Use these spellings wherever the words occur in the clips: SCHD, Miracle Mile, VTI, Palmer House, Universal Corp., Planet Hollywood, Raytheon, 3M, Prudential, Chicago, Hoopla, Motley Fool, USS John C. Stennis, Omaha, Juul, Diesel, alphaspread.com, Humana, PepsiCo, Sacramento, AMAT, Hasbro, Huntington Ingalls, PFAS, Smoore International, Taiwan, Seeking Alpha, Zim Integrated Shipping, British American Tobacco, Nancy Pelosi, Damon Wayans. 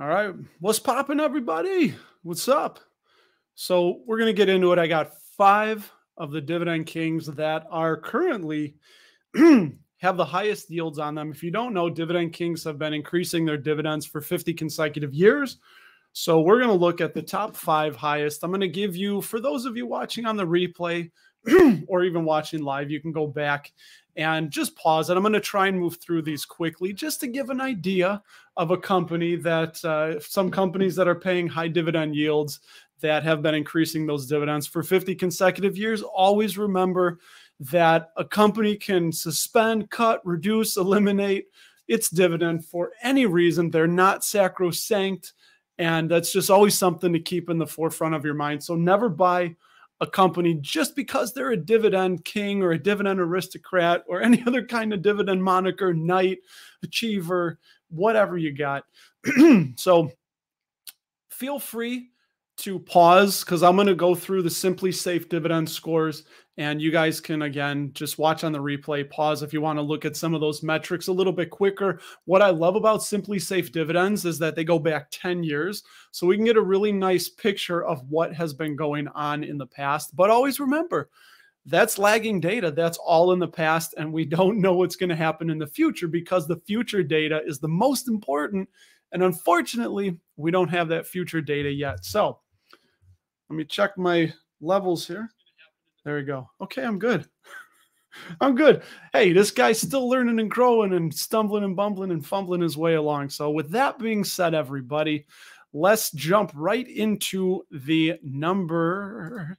All right, what's poppin', everybody? What's up? So we're going to get into it. I got 5 of the dividend kings that are currently have the highest yields on them. If you don't know, dividend kings have been increasing their dividends for 50 consecutive years. So we're going to look at the top 5 highest. I'm going to give you, for those of you watching on the replay or even watching live, you can go back and just pause it. I'm going to try and move through these quickly just to give an idea of a company that some companies that are paying high dividend yields that have been increasing those dividends for 50 consecutive years. Always remember that a company can suspend, cut, reduce, eliminate its dividend for any reason. They're not sacrosanct. And that's just always something to keep in the forefront of your mind. So never buy a company just because they're a dividend king or a dividend aristocrat or any other kind of dividend moniker, knight, achiever, whatever you got. So feel free to pause because I'm going to go through the Simply Safe dividend scores. And you guys can, again, just watch on the replay, pause if you want to look at some of those metrics a little bit quicker. What I love about Simply Safe Dividends is that they go back 10 years. So we can get a really nice picture of what has been going on in the past. But always remember, that's lagging data. That's all in the past. And we don't know what's going to happen in the future because the future data is the most important. And unfortunately, we don't have that future data yet. So let me check my levels here. There we go. Okay, I'm good. I'm good. Hey, this guy's still learning and growing and stumbling and bumbling and fumbling his way along. So with that being said, everybody, let's jump right into the number.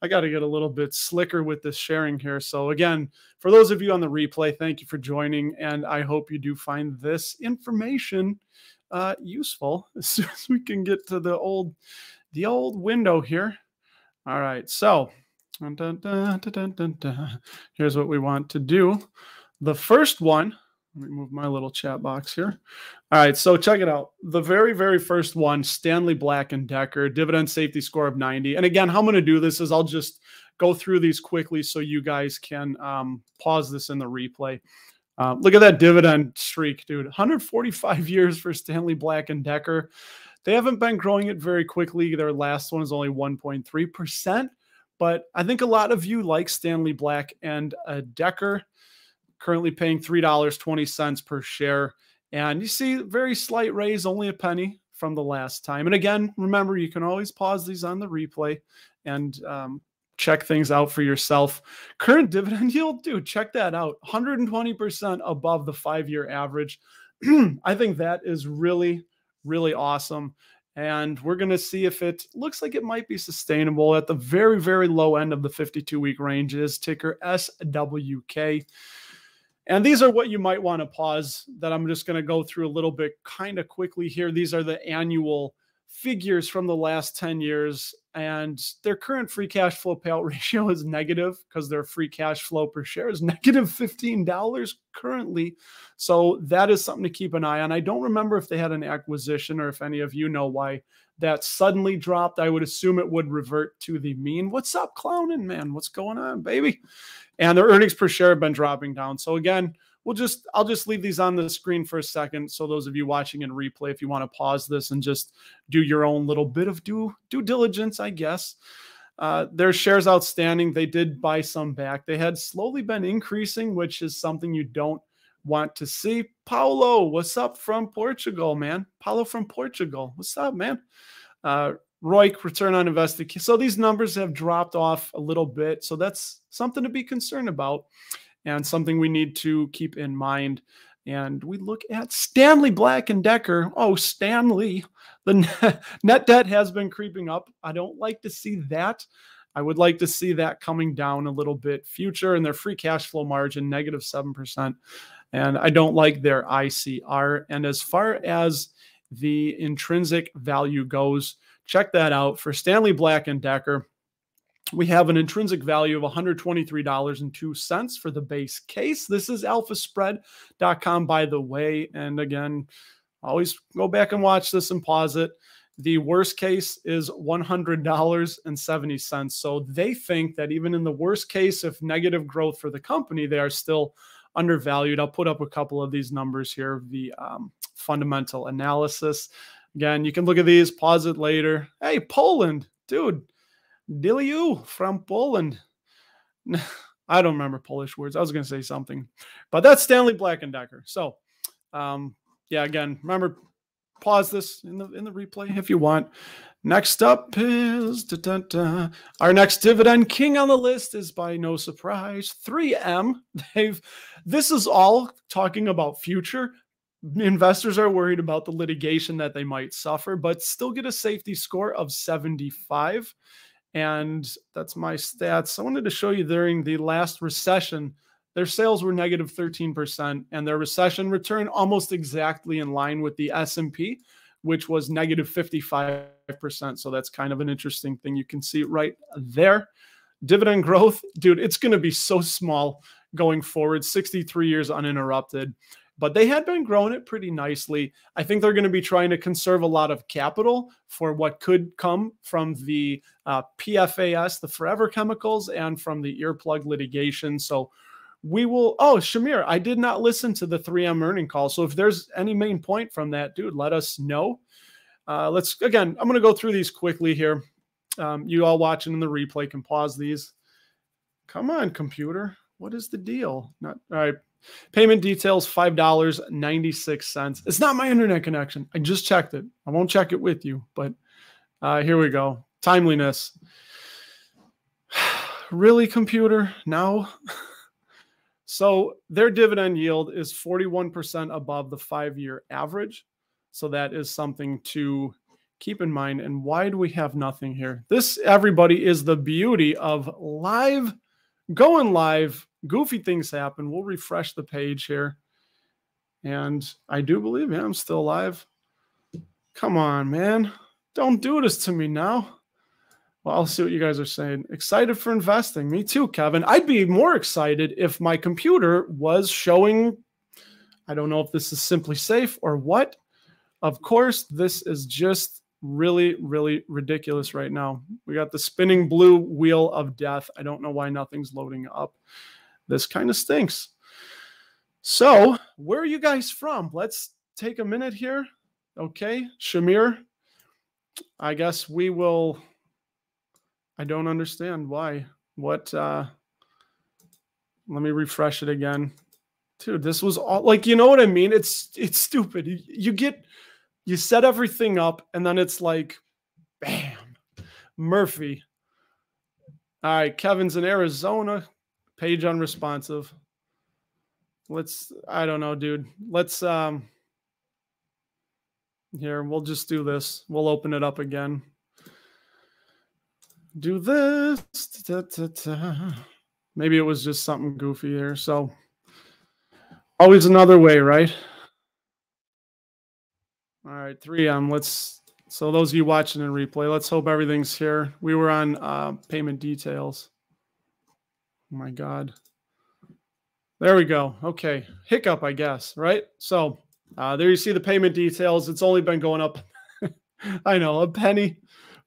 I got to get a little bit slicker with this sharing here. So again, for those of you on the replay, thank you for joining. And I hope you do find this information useful as soon as we can get to the old window here. All right. So here's what we want to do. The first one, let me move my little chat box here. All right, so check it out. The very, very first one, Stanley Black and Decker, dividend safety score of 90. And again, how I'm going to do this is I'll just go through these quickly so you guys can pause this in the replay. Look at that dividend streak, dude. 145 years for Stanley Black and Decker. They haven't been growing it very quickly. Their last one is only 1.3%. But I think a lot of you like Stanley Black and Decker, currently paying $3.20 per share. And you see very slight raise, only a penny from the last time. And again, remember, you can always pause these on the replay and check things out for yourself. Current dividend yield, dude, check that out. 120% above the 5-year average. I think that is really, really awesome. And we're going to see if it looks like it might be sustainable at the very, very low end of the 52-week range. It is ticker SWK. And these are what you might want to pause that I'm just going to go through a little bit kind of quickly here. These are the annual figures from the last 10 years. And their current free cash flow payout ratio is negative because their free cash flow per share is negative $15 currently. So that is something to keep an eye on. I don't remember if they had an acquisition or if any of you know why that suddenly dropped. I would assume it would revert to the mean. What's up, clowning, man? What's going on, baby? And their earnings per share have been dropping down. So again, I'll just leave these on the screen for a second. So those of you watching in replay, if you want to pause this and just do your own little bit of due diligence, I guess. Their shares outstanding, they did buy some back. They had slowly been increasing, which is something you don't want to see. Paulo, what's up from Portugal, man? Paulo from Portugal. What's up, man? ROIC, return on invested. So these numbers have dropped off a little bit. So that's something to be concerned about. And something we need to keep in mind. And we look at Stanley Black and Decker. Oh, Stanley. The net debt has been creeping up. I don't like to see that. I would like to see that coming down a little bit future. And their free cash flow margin, negative 7%. And I don't like their ICR. And as far as the intrinsic value goes, check that out. For Stanley Black and Decker, we have an intrinsic value of $123.02 for the base case. This is alphaspread.com, by the way. And again, always go back and watch this and pause it. The worst case is $100.70. So they think that even in the worst case, if negative growth for the company, they are still undervalued. I'll put up a couple of these numbers here, the fundamental analysis. Again, you can look at these, pause it later. Hey, Poland, dude, Diliu from Poland. I don't remember Polish words. I was going to say something, but that's Stanley Black and Decker. So, yeah, again, remember, pause this in the replay if you want. Next up is our next dividend king on the list is by no surprise 3M. This is all talking about future. Investors are worried about the litigation that they might suffer, but still get a safety score of 75. And that's my stats. I wanted to show you during the last recession, their sales were negative 13% and their recession return almost exactly in line with the S&P, which was negative 55%. So that's kind of an interesting thing. You can see it right there. Dividend growth, dude, it's going to be so small going forward, 63 years uninterrupted. But they had been growing it pretty nicely. I think they're going to be trying to conserve a lot of capital for what could come from the PFAS, the forever chemicals, and from the earplug litigation. So we will, oh, Shamir, I did not listen to the 3M earning call. So if there's any main point from that, dude, let us know. Let's, again, I'm going to go through these quickly here. You all watching in the replay can pause these. Come on, computer. What is the deal? Not, all right. Payment details, $5.96. It's not my internet connection. I just checked it. I won't check it with you, but here we go. Timeliness. Really, computer? Now? So their dividend yield is 41% above the 5-year average. So that is something to keep in mind. And why do we have nothing here? This, everybody, is the beauty of live, going live. Goofy things happen. We'll refresh the page here. And I do believe, yeah, I'm still live. Come on, man. Don't do this to me now. Well, I'll see what you guys are saying. Excited for investing. Me too, Kevin. I'd be more excited if my computer was showing, I don't know if this is Simply Safe or what. Of course, this is just really, really ridiculous right now. We got the spinning blue wheel of death. I don't know why nothing's loading up. This kind of stinks. So where are you guys from? Let's take a minute here. Okay, Shamir, I guess we will. I don't understand why. What? Let me refresh it again. Dude, this was all like, you know what I mean? It's stupid. You set everything up and then it's like, bam, Murphy. All right, Kevin's in Arizona. Page unresponsive. Let's, I don't know, dude. Let's, here, we'll just do this. We'll open it up again. Do this. Maybe it was just something goofy here. So always another way, right? All right, 3M. Let's, so those of you watching in replay, let's hope everything's here. We were on payment details. Oh my God. There we go. Okay. Hiccup, I guess. Right. So there you see the payment details. It's only been going up. I know, a penny.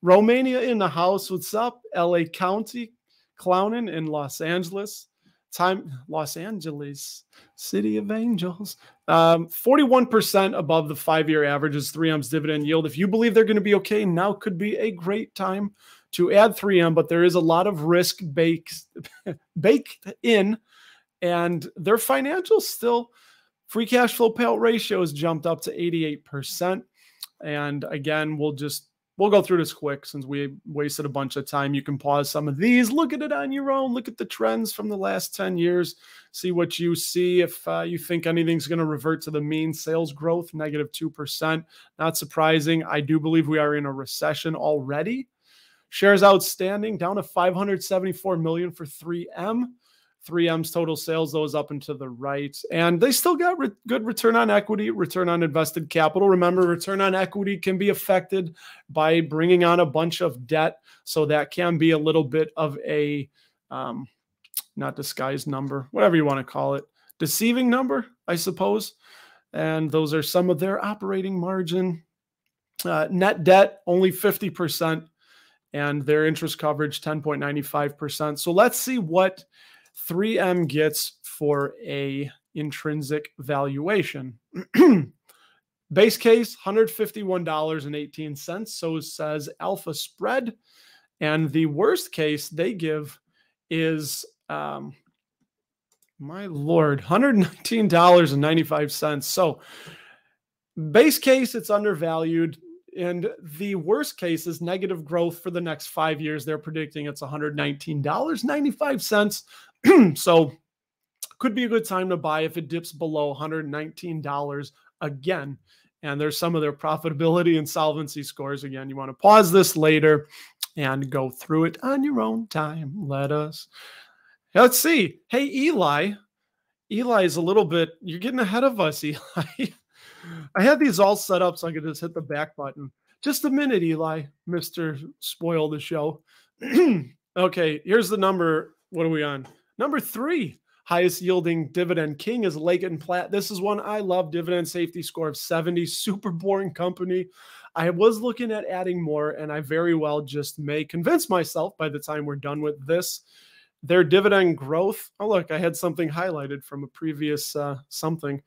Romania in the house. What's up? LA County clowning in Los Angeles. Time, Los Angeles, City of Angels. 41% above the 5-year average is 3M's dividend yield. If you believe they're going to be okay, now could be a great time to add 3M, but there is a lot of risk baked in, and their financials still, free cash flow payout ratio has jumped up to 88%. And again, we'll go through this quick since we wasted a bunch of time. You can pause some of these, look at it on your own, look at the trends from the last 10 years, see what you see. If you think anything's going to revert to the mean, sales growth, negative 2%. Not surprising. I do believe we are in a recession already. Shares outstanding down to 574 million for 3M. 3M's total sales, those up and to the right. And they still got good return on equity, return on invested capital. Remember, return on equity can be affected by bringing on a bunch of debt. So that can be a little bit of a, not disguised number, whatever you want to call it, deceiving number, I suppose. And those are some of their operating margin. Net debt, only 50%. And their interest coverage, 10.95%. So let's see what 3M gets for a intrinsic valuation. Base case, $151.18. So says Alpha Spread. And the worst case they give is, my Lord, $119.95. So base case, it's undervalued. And the worst case is negative growth for the next 5 years. They're predicting it's $119.95. So could be a good time to buy if it dips below $119 again. And there's some of their profitability and solvency scores. Again, you want to pause this later and go through it on your own time. Let's see. Hey, Eli. Eli is a little bit, you're getting ahead of us, Eli. I had these all set up so I could just hit the back button. Just a minute, Eli, Mr. Spoil the Show. Okay, here's the number. What are we on? Number 3, highest yielding dividend king is Lake & Platt. This is one I love. Dividend safety score of 70. Super boring company. I was looking at adding more, and I very well just may convince myself by the time we're done with this. Their dividend growth. Oh, look, I had something highlighted from a previous something.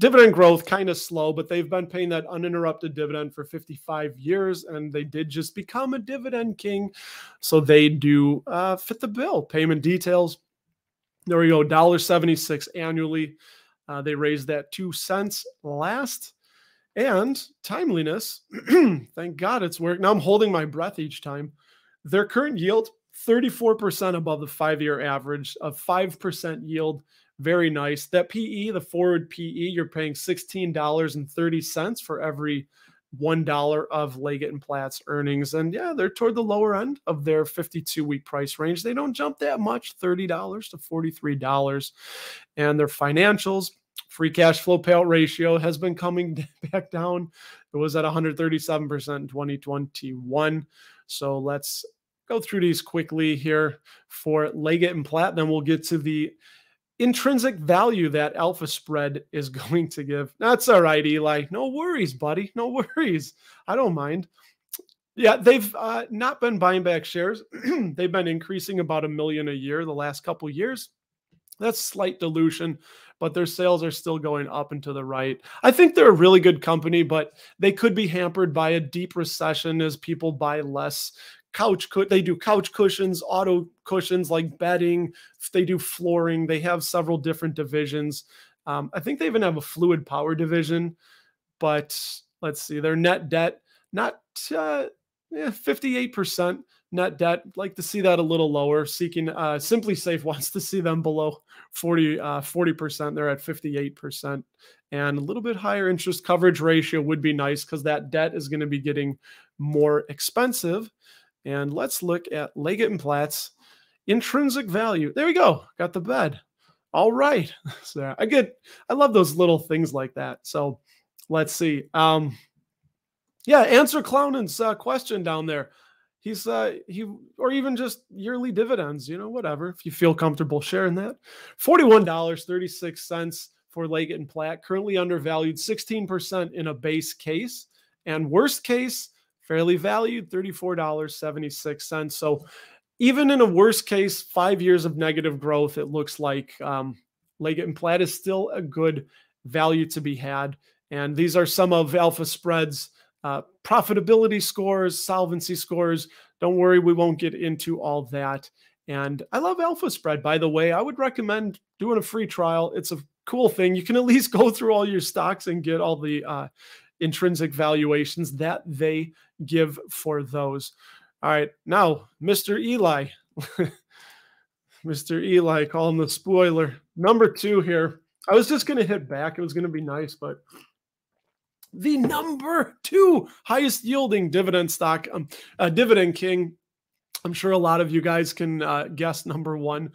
Dividend growth kind of slow, but they've been paying that uninterrupted dividend for 55 years, and they did just become a dividend king. So they do fit the bill. Payment details. There we go, $1.76 annually. They raised that 2 cents last. And timeliness. Thank God it's worked. Now I'm holding my breath each time. Their current yield, 34% above the 5-year average of 5% yield. Very nice. That PE, the forward PE, you're paying $16.30 for every $1 of Leggett & Platt's earnings. And yeah, they're toward the lower end of their 52-week price range. They don't jump that much, $30 to $43. And their financials, free cash flow payout ratio has been coming back down. It was at 137% in 2021. So let's go through these quickly here for Leggett & Platt. Then we'll get to the intrinsic value that Alpha Spread is going to give. That's all right, Eli. No worries, buddy. No worries. I don't mind. Yeah, they've not been buying back shares. They've been increasing about $1 million a year the last couple years. That's slight dilution, but their sales are still going up and to the right. I think they're a really good company, but they could be hampered by a deep recession as people buy less. They do couch cushions, auto cushions like bedding. They do flooring. They have several different divisions. I think they even have a fluid power division. But let's see, their net debt, not 58% net debt. Like to see that a little lower. Seeking Simply Safe wants to see them below 40%. They're at 58%. And a little bit higher interest coverage ratio would be nice because that debt is going to be getting more expensive. And let's look at Leggett & Platt's intrinsic value. There we go. Got the bed. All right. So I love those little things like that. So let's see. Yeah, answer Clownan's question down there. He's or even just yearly dividends, whatever, if you feel comfortable sharing that. $41.36 for Leggett & Platt, currently undervalued 16% in a base case, and worst case fairly valued, $34.76. So even in a worst case, 5 years of negative growth, it looks like Leggett & Platt is still a good value to be had. And these are some of Alpha Spread's profitability scores, solvency scores. Don't worry, we won't get into all that. And I love Alpha Spread, by the way. I would recommend doing a free trial. It's a cool thing. You can at least go through all your stocks and get all the intrinsic valuations that they give for those. All right. Now, Mr. Eli, Mr. Eli, call him the spoiler. Number 2 here. I was just going to hit back. It was going to be nice, but the number 2 highest yielding dividend stock, dividend king. I'm sure a lot of you guys can guess number 1.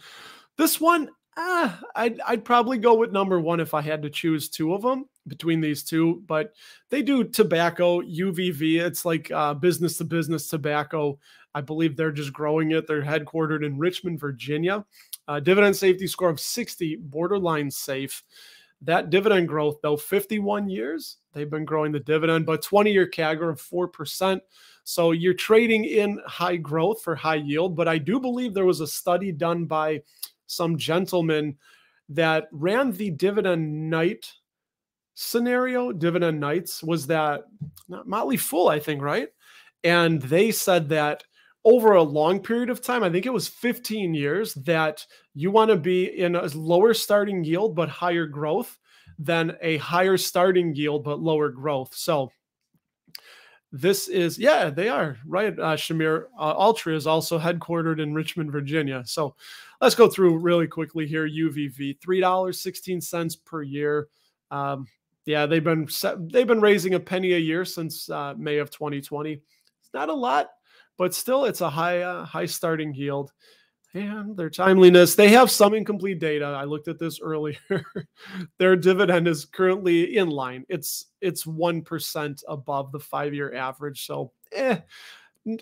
This one, I'd probably go with number 1 if I had to choose 2 of them between these 2, but they do tobacco, UVV. It's like business to business tobacco. I believe they're just growing it. They're headquartered in Richmond, Virginia. Dividend safety score of 60, borderline safe. That dividend growth, though, 51 years. They've been growing the dividend, but 20-year CAGR of 4%. So you're trading in high growth for high yield, but I do believe there was a study done by some gentleman that ran the dividend night scenario, Dividend Nights, was that Motley Fool, I think, right? And they said that over a long period of time, I think it was 15 years, that you want to be in a lower starting yield but higher growth than a higher starting yield but lower growth. So this is, yeah, they are, right, Shamir? Altria is also headquartered in Richmond, Virginia. So let's go through really quickly here. UVV, $3.16 per year. Yeah, they've been raising a penny a year since May of 2020. It's not a lot, but still it's a high starting yield. And their timeliness, they have some incomplete data. I looked at this earlier. Their dividend is currently in line. It's 1% above the 5-year average. So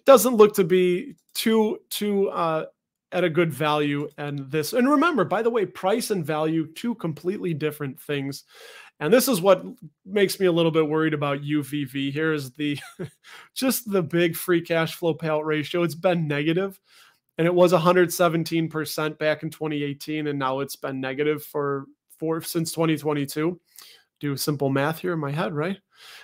doesn't look to be too at a good value. And this, and remember, by the way, price and value, two completely different things. And this is what makes me a little bit worried about UVV. Here is the, just the big free cash flow payout ratio. It's been negative. And it was 117% back in 2018, and now it's been negative since 2022. Do simple math here in my head, right?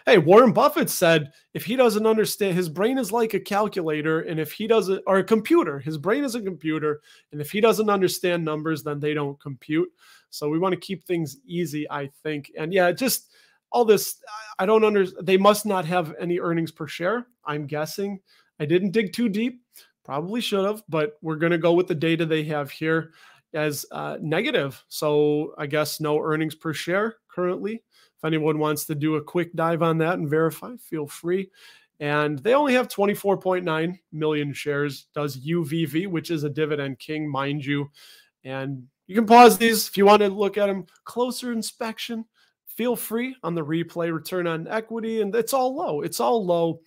Hey, Warren Buffett said if he doesn't understand, his brain is like a calculator, and if he doesn't, or a computer, his brain is a computer, and if he doesn't understand numbers, then they don't compute. So we want to keep things easy, I think. And yeah, just all this, I don't understand. They must not have any earnings per share, I'm guessing. I didn't dig too deep. Probably should have, but we're going to go with the data they have here as negative. So I guess no earnings per share currently. If anyone wants to do a quick dive on that and verify, feel free. And they only have 24.9 million shares, does UVV, which is a dividend king, mind you. And you can pause these if you want to look at them. Closer inspection, feel free on the replay, return on equity. And it's all low. It's all low.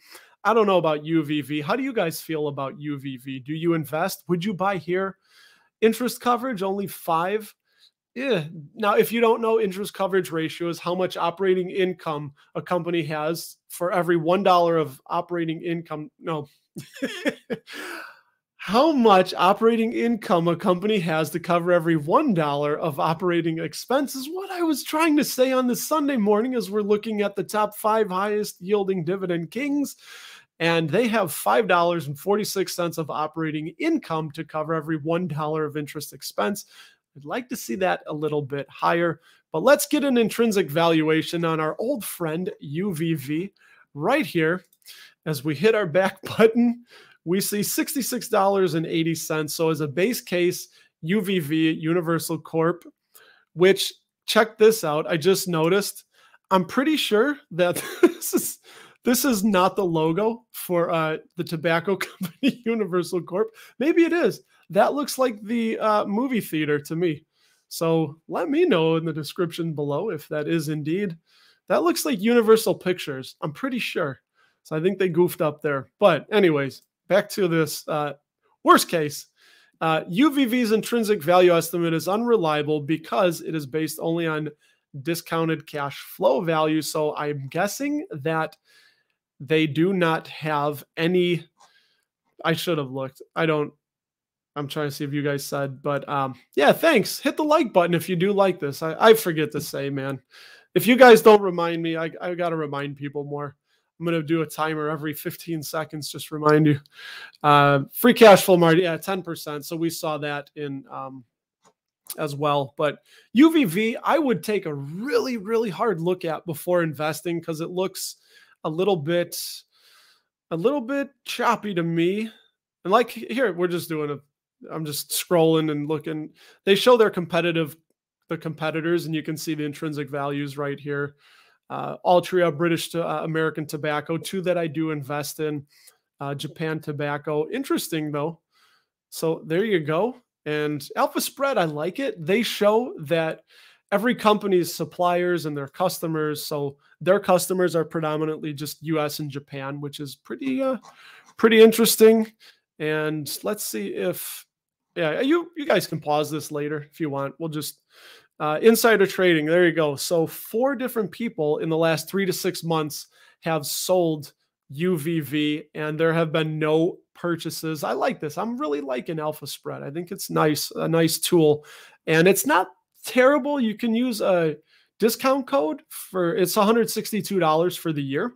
I don't know about UVV. How do you guys feel about UVV? Do you invest? Would you buy here? Interest coverage, only 5. Yeah. Now, if you don't know interest coverage ratios, how much operating income a company has for every $1 of operating income. No. How much operating income a company has to cover every $1 of operating expenses. What I was trying to say on this Sunday morning is we're looking at the top 5 highest yielding dividend kings, and they have $5.46 of operating income to cover every $1 of interest expense. I'd like to see that a little bit higher, but let's get an intrinsic valuation on our old friend UVV right here. As we hit our back button, we see $66.80. So as a base case, UVV, Universal Corp., which, check this out, I just noticed, I'm pretty sure that this is not the logo for the tobacco company, Universal Corp. Maybe it is. That looks like the movie theater to me. So let me know in the description below if that is indeed. That looks like Universal Pictures, I'm pretty sure. So I think they goofed up there. But anyways, back to this worst case. UVV's intrinsic value estimate is unreliable because it is based only on discounted cash flow value. So I'm guessing that they do not have any. I should have looked. I'm trying to see if you guys said, but yeah, thanks. Hit the like button if you do like this. I forget to say, man. If you guys don't remind me, I got to remind people more. I'm going to do a timer every 15 seconds, just remind you. Free cash flow margin, yeah, 10%. So we saw that in as well. But UVV, I would take a really, really hard look at before investing because it looks a little bit choppy to me. And like here, we're just doing I'm just scrolling and looking. They show their competitors, and you can see the intrinsic values right here. Altria, British to American Tobacco, two that I do invest in, Japan Tobacco. Interesting, though. So there you go. And Alpha Spread, I like it. They show that every company's suppliers and their customers. So their customers are predominantly just U.S. and Japan, which is pretty interesting. And let's see if, yeah, you guys can pause this later if you want. We'll just... insider trading, there you go. So 4 different people in the last 3 to 6 months have sold UVV, and there have been no purchases. I like this. I'm really liking Alpha Spread. I think it's nice, a nice tool, and it's not terrible. You can use a discount code for it's $162 for the year.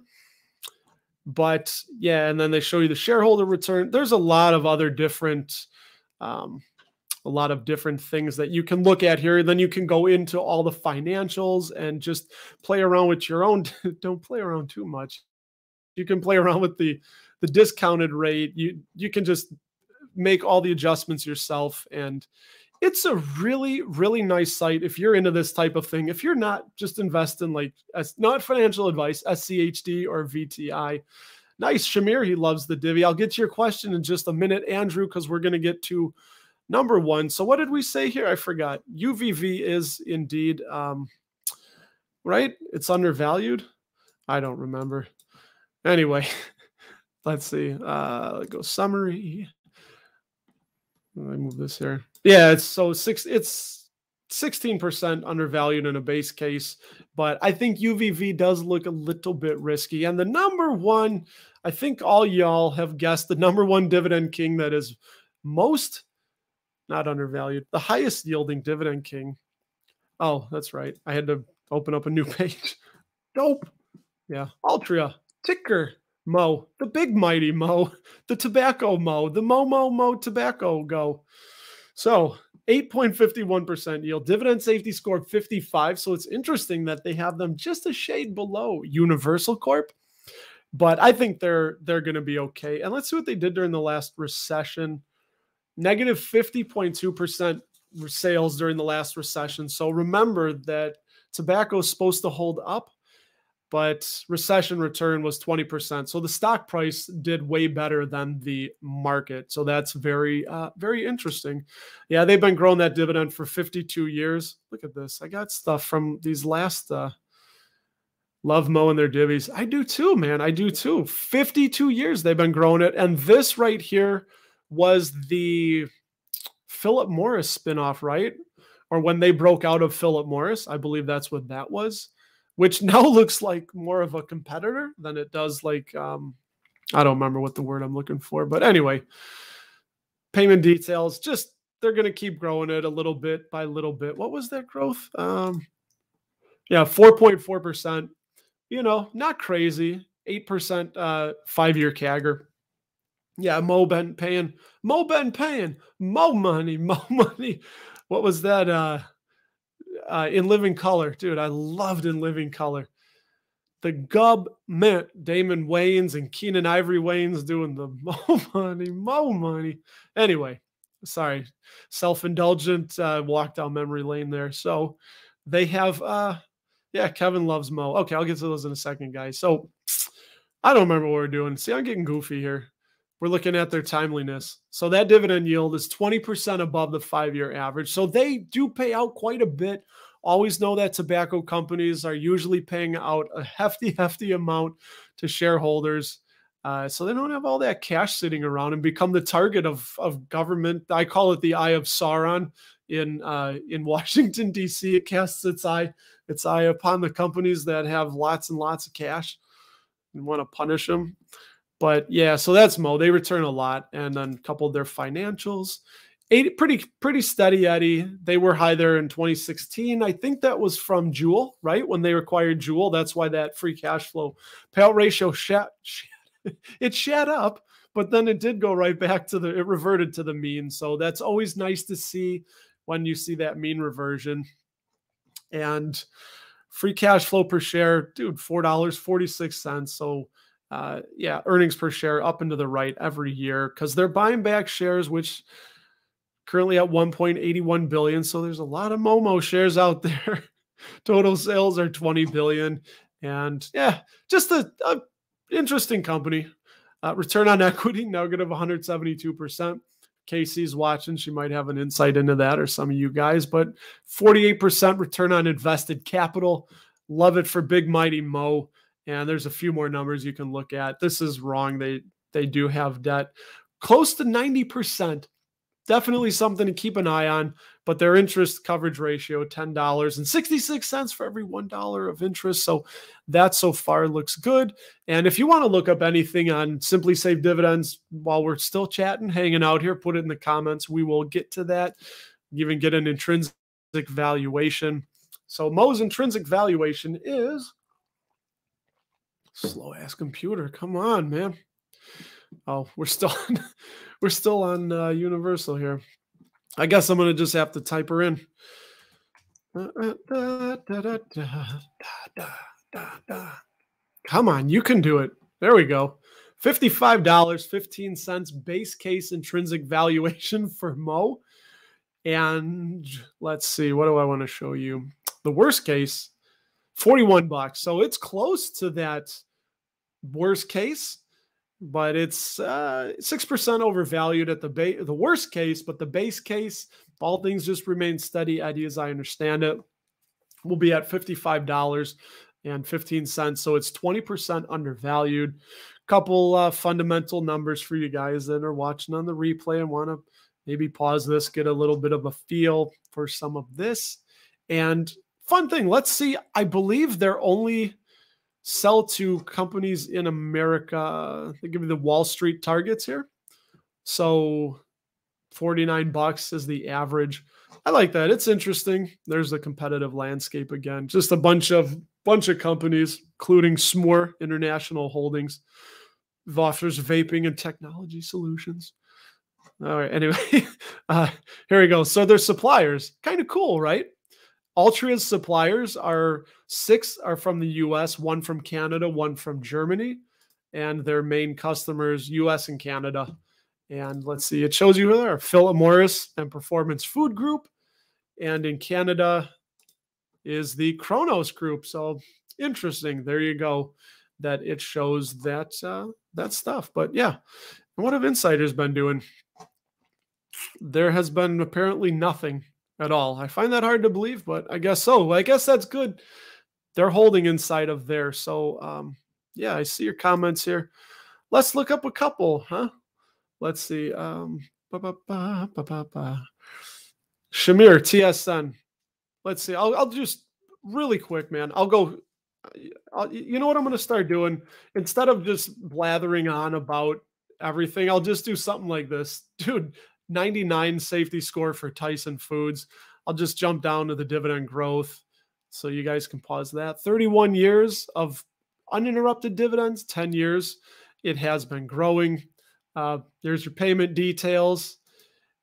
But yeah, and then they show you the shareholder return. There's a lot of other different, things that you can look at here. And then you can go into all the financials and just play around with your own. Don't play around too much. You can play around with the discounted rate. You can just make all the adjustments yourself. And it's a really, really nice site if you're into this type of thing. If you're not, just invest in like, not financial advice, SCHD or VTI. Nice, Shamir, he loves the divvy. I'll get to your question in just a minute, Andrew, because we're going to get to number one. So what did we say here? I forgot. UVV is indeed, right? It's undervalued. I don't remember. Anyway, let's see. Let's go summary. Let me move this here. Yeah, it's it's 16% undervalued in a base case, but I think UVV does look a little bit risky. And the number one, I think all y'all have guessed the number one dividend king that is most not undervalued, the highest yielding dividend king. Oh, that's right. I had to open up a new page. Nope. Yeah, Altria, ticker Mo, the big mighty Mo, the tobacco Mo, the Mo tobacco go. So 8.51% yield, dividend safety score 55. So it's interesting that they have them just a shade below Universal Corp. But I think they're going to be okay. And let's see what they did during the last recession. Negative 50.2% sales during the last recession. So remember that tobacco is supposed to hold up, but recession return was 20%. So the stock price did way better than the market. So that's very, very interesting. Yeah, they've been growing that dividend for 52 years. Look at this. I got stuff from these last love Mo and their divvies. I do too, man. I do too. 52 years they've been growing it. And this right here was the Philip Morris spinoff, right? Or when they broke out of Philip Morris. I believe that's what that was, which now looks like more of a competitor than it does like, I don't remember what the word I'm looking for. But anyway, payment details, just they're going to keep growing it a little bit by little bit. What was that growth? Yeah, 4.4%. You know, not crazy. 8% 5-year CAGR. Yeah, Mo been paying, Mo money. What was that? In Living Color, dude, I loved In Living Color. The Gub Mint, Damon Wayans and Keenan Ivory Wayans doing the Mo money. Anyway, sorry, self-indulgent walk down memory lane there. So they have, yeah, Kevin loves Mo. Okay, I'll get to those in a second, guys. So I don't remember what we're doing. See, I'm getting goofy here. We're looking at their timeliness. So that dividend yield is 20% above the 5-year average. So they do pay out quite a bit. Always know that tobacco companies are usually paying out a hefty, hefty amount to shareholders. So they don't have all that cash sitting around and become the target of government. I call it the eye of Sauron in Washington, D.C. It casts its eye upon the companies that have lots and lots of cash and want to punish them. But yeah, so that's Mo. They return a lot. And then coupled their financials, pretty steady Eddie. They were high there in 2016. I think that was from Juul, right? When they acquired Juul, that's why that free cash flow payout ratio shat up, but then it did go right back to it reverted to the mean. So that's always nice to see when you see that mean reversion. And free cash flow per share, dude, $4.46. So yeah, earnings per share up into the right every year because they're buying back shares, which currently at 1.81 billion. So there's a lot of Momo shares out there. Total sales are 20 billion. And yeah, just an interesting company. Return on equity, negative 172%. Casey's watching. She might have an insight into that or some of you guys, but 48% return on invested capital. Love it for big, mighty Mo. And there's a few more numbers you can look at. This is wrong. They do have debt close to 90%. Definitely something to keep an eye on. But their interest coverage ratio, $10.66 for every $1 of interest. So that so far looks good. And if you want to look up anything on Simply Safe Dividends while we're still chatting, hanging out here, put it in the comments. We will get to that. Even get an intrinsic valuation. So Mo's intrinsic valuation is slow-ass computer. Come on, man. Oh, we're still on Universal here. I guess I'm gonna just have to type her in. Come on, you can do it. There we go. $55.15 base case intrinsic valuation for Mo. And let's see, what do I want to show you? The worst case, $41. So it's close to that worst case, but it's 6% overvalued at the worst case. But the base case, if all things just remain steady, as I understand it, will be at $55.15. So it's 20% undervalued. Couple fundamental numbers for you guys that are watching on the replay and want to maybe pause this, get a little bit of a feel for some of this. And fun thing, let's see. I believe they're only sell to companies in America. They give you the Wall Street targets here. So $49 is the average. I like that. It's interesting. There's the competitive landscape again. Just a bunch of companies, including Smoore International Holdings, offers vaping and technology solutions. All right. Anyway, here we go. So they're suppliers. Kind of cool, right? Altria's suppliers are 6 are from the U.S., 1 from Canada, 1 from Germany, and their main customers, U.S. and Canada. And let's see, it shows you who they are. Philip Morris and Performance Food Group. And in Canada is the Kronos Group. So interesting. There you go, that it shows that, that stuff. But yeah, what have insiders been doing? There has been apparently nothing at all. I find that hard to believe, but I guess so. I guess that's good. They're holding inside of there. So yeah, I see your comments here. Let's look up a couple, huh? Let's see. Shamir, TSN. Let's see. I'll just really quick, man. I'll go. You know what I'm going to start doing? Instead of just blathering on about everything, I'll just do something like this. Dude, 99 safety score for Tyson Foods. I'll just jump down to the dividend growth so you guys can pause that. 31 years of uninterrupted dividends, 10 years. It has been growing. There's your payment details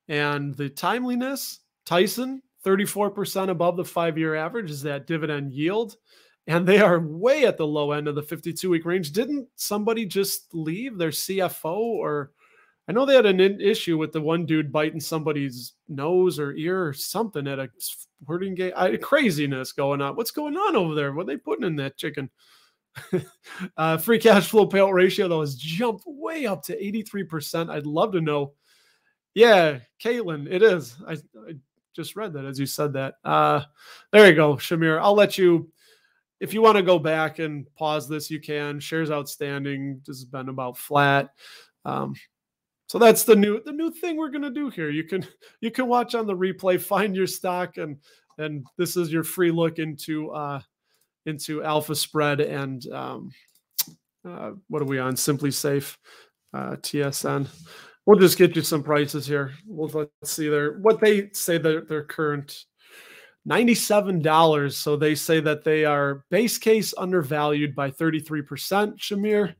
and the timeliness. Tyson, 34% above the 5-year average is that dividend yield. And they are way at the low end of the 52-week range. Didn't somebody just leave, their CFO? Or I know they had an issue with the one dude biting somebody's nose or ear or something at a sporting game. Craziness going on. What's going on over there? What are they putting in that chicken? Free cash flow payout ratio, though, has jumped way up to 83%. I'd love to know. Yeah, Caitlin, it is. I just read that as you said that. There you go, Shamir. I'll let you, if you want to go back and pause this, you can. Shares outstanding. This has been about flat. So that's the new thing we're gonna do here. You can watch on the replay, find your stock, and this is your free look into Alpha Spread and what are we on? Simply Safe, TSN. We'll just get you some prices here. Let's see there what they say their current $97. So they say that they are base case undervalued by 33%, Shamir,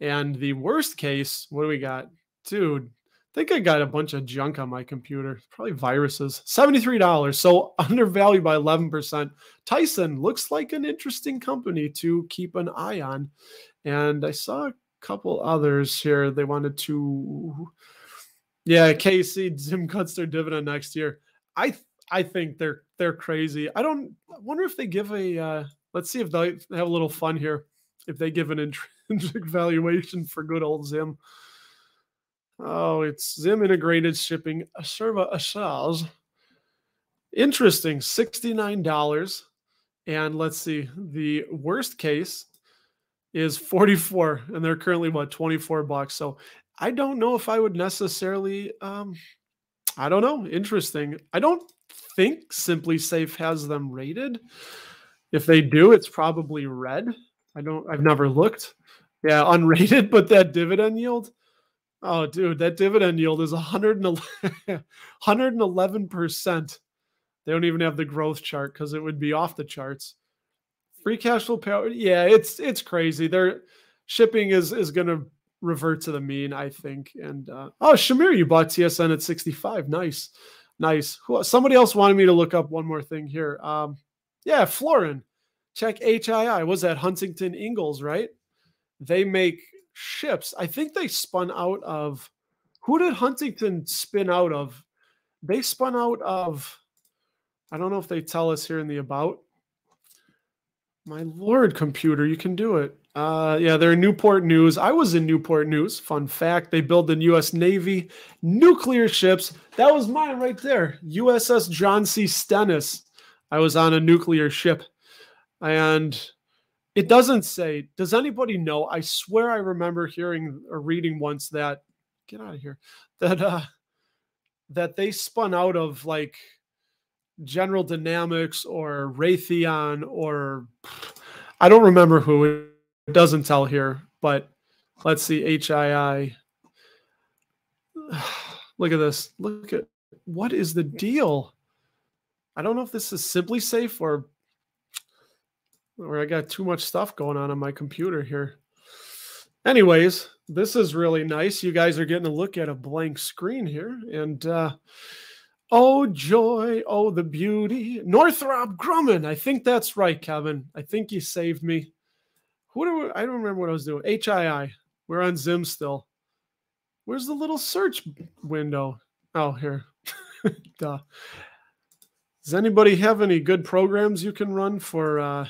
and the worst case. What do we got? Dude, I think I got a bunch of junk on my computer. Probably viruses. $73. So undervalued by 11%. Tyson looks like an interesting company to keep an eye on. And I saw a couple others here. They wanted to... Yeah, KC, Zim cuts their dividend next year. I think they're crazy. I wonder if they give a... let's see if they have a little fun here. If they give an intrinsic valuation for good old Zim. Oh, it's Zim Integrated Shipping, Aserva Asaz. Interesting, $69. And let's see, the worst case is 44, and they're currently, what, $24. So I don't know if I would necessarily, I don't know, interesting. I don't think Simply Safe has them rated. If they do, it's probably red. I've never looked. Yeah, unrated, but that dividend yield. Oh, dude, that dividend yield is 111%. They don't even have the growth chart because it would be off the charts. Free cash flow payout, yeah, it's crazy. Their shipping is going to revert to the mean, I think. And oh, Shamir, you bought TSN at 65. Nice, nice. Somebody else wanted me to look up one more thing here. Yeah, Florin, check HII. Was that Huntington Ingalls, right? They make ships. I think they spun out of. Who did Huntington spin out of? They spun out of, I don't know if they tell us here in the about. My Lord, computer, you can do it. Yeah, they're in Newport News. I was in Newport News. Fun fact, they build the U.S. Navy nuclear ships. That was mine right there, USS John C. Stennis. I was on a nuclear ship. And it doesn't say, does anybody know? I swear I remember hearing or reading once that, get out of here, that they spun out of like General Dynamics or Raytheon or I don't remember who. It doesn't tell here, but let's see. HII. Look at this. Look at, what is the deal? I don't know if this is Simply Safe or I got too much stuff going on my computer here. Anyways, this is really nice. You guys are getting a look at a blank screen here. And oh, joy. Oh, the beauty. Northrop Grumman. I think that's right, Kevin. I think you saved me. I don't remember what I was doing. HII. We're on Zim still. Where's the little search window? Oh, here. Duh. Does anybody have any good programs you can run for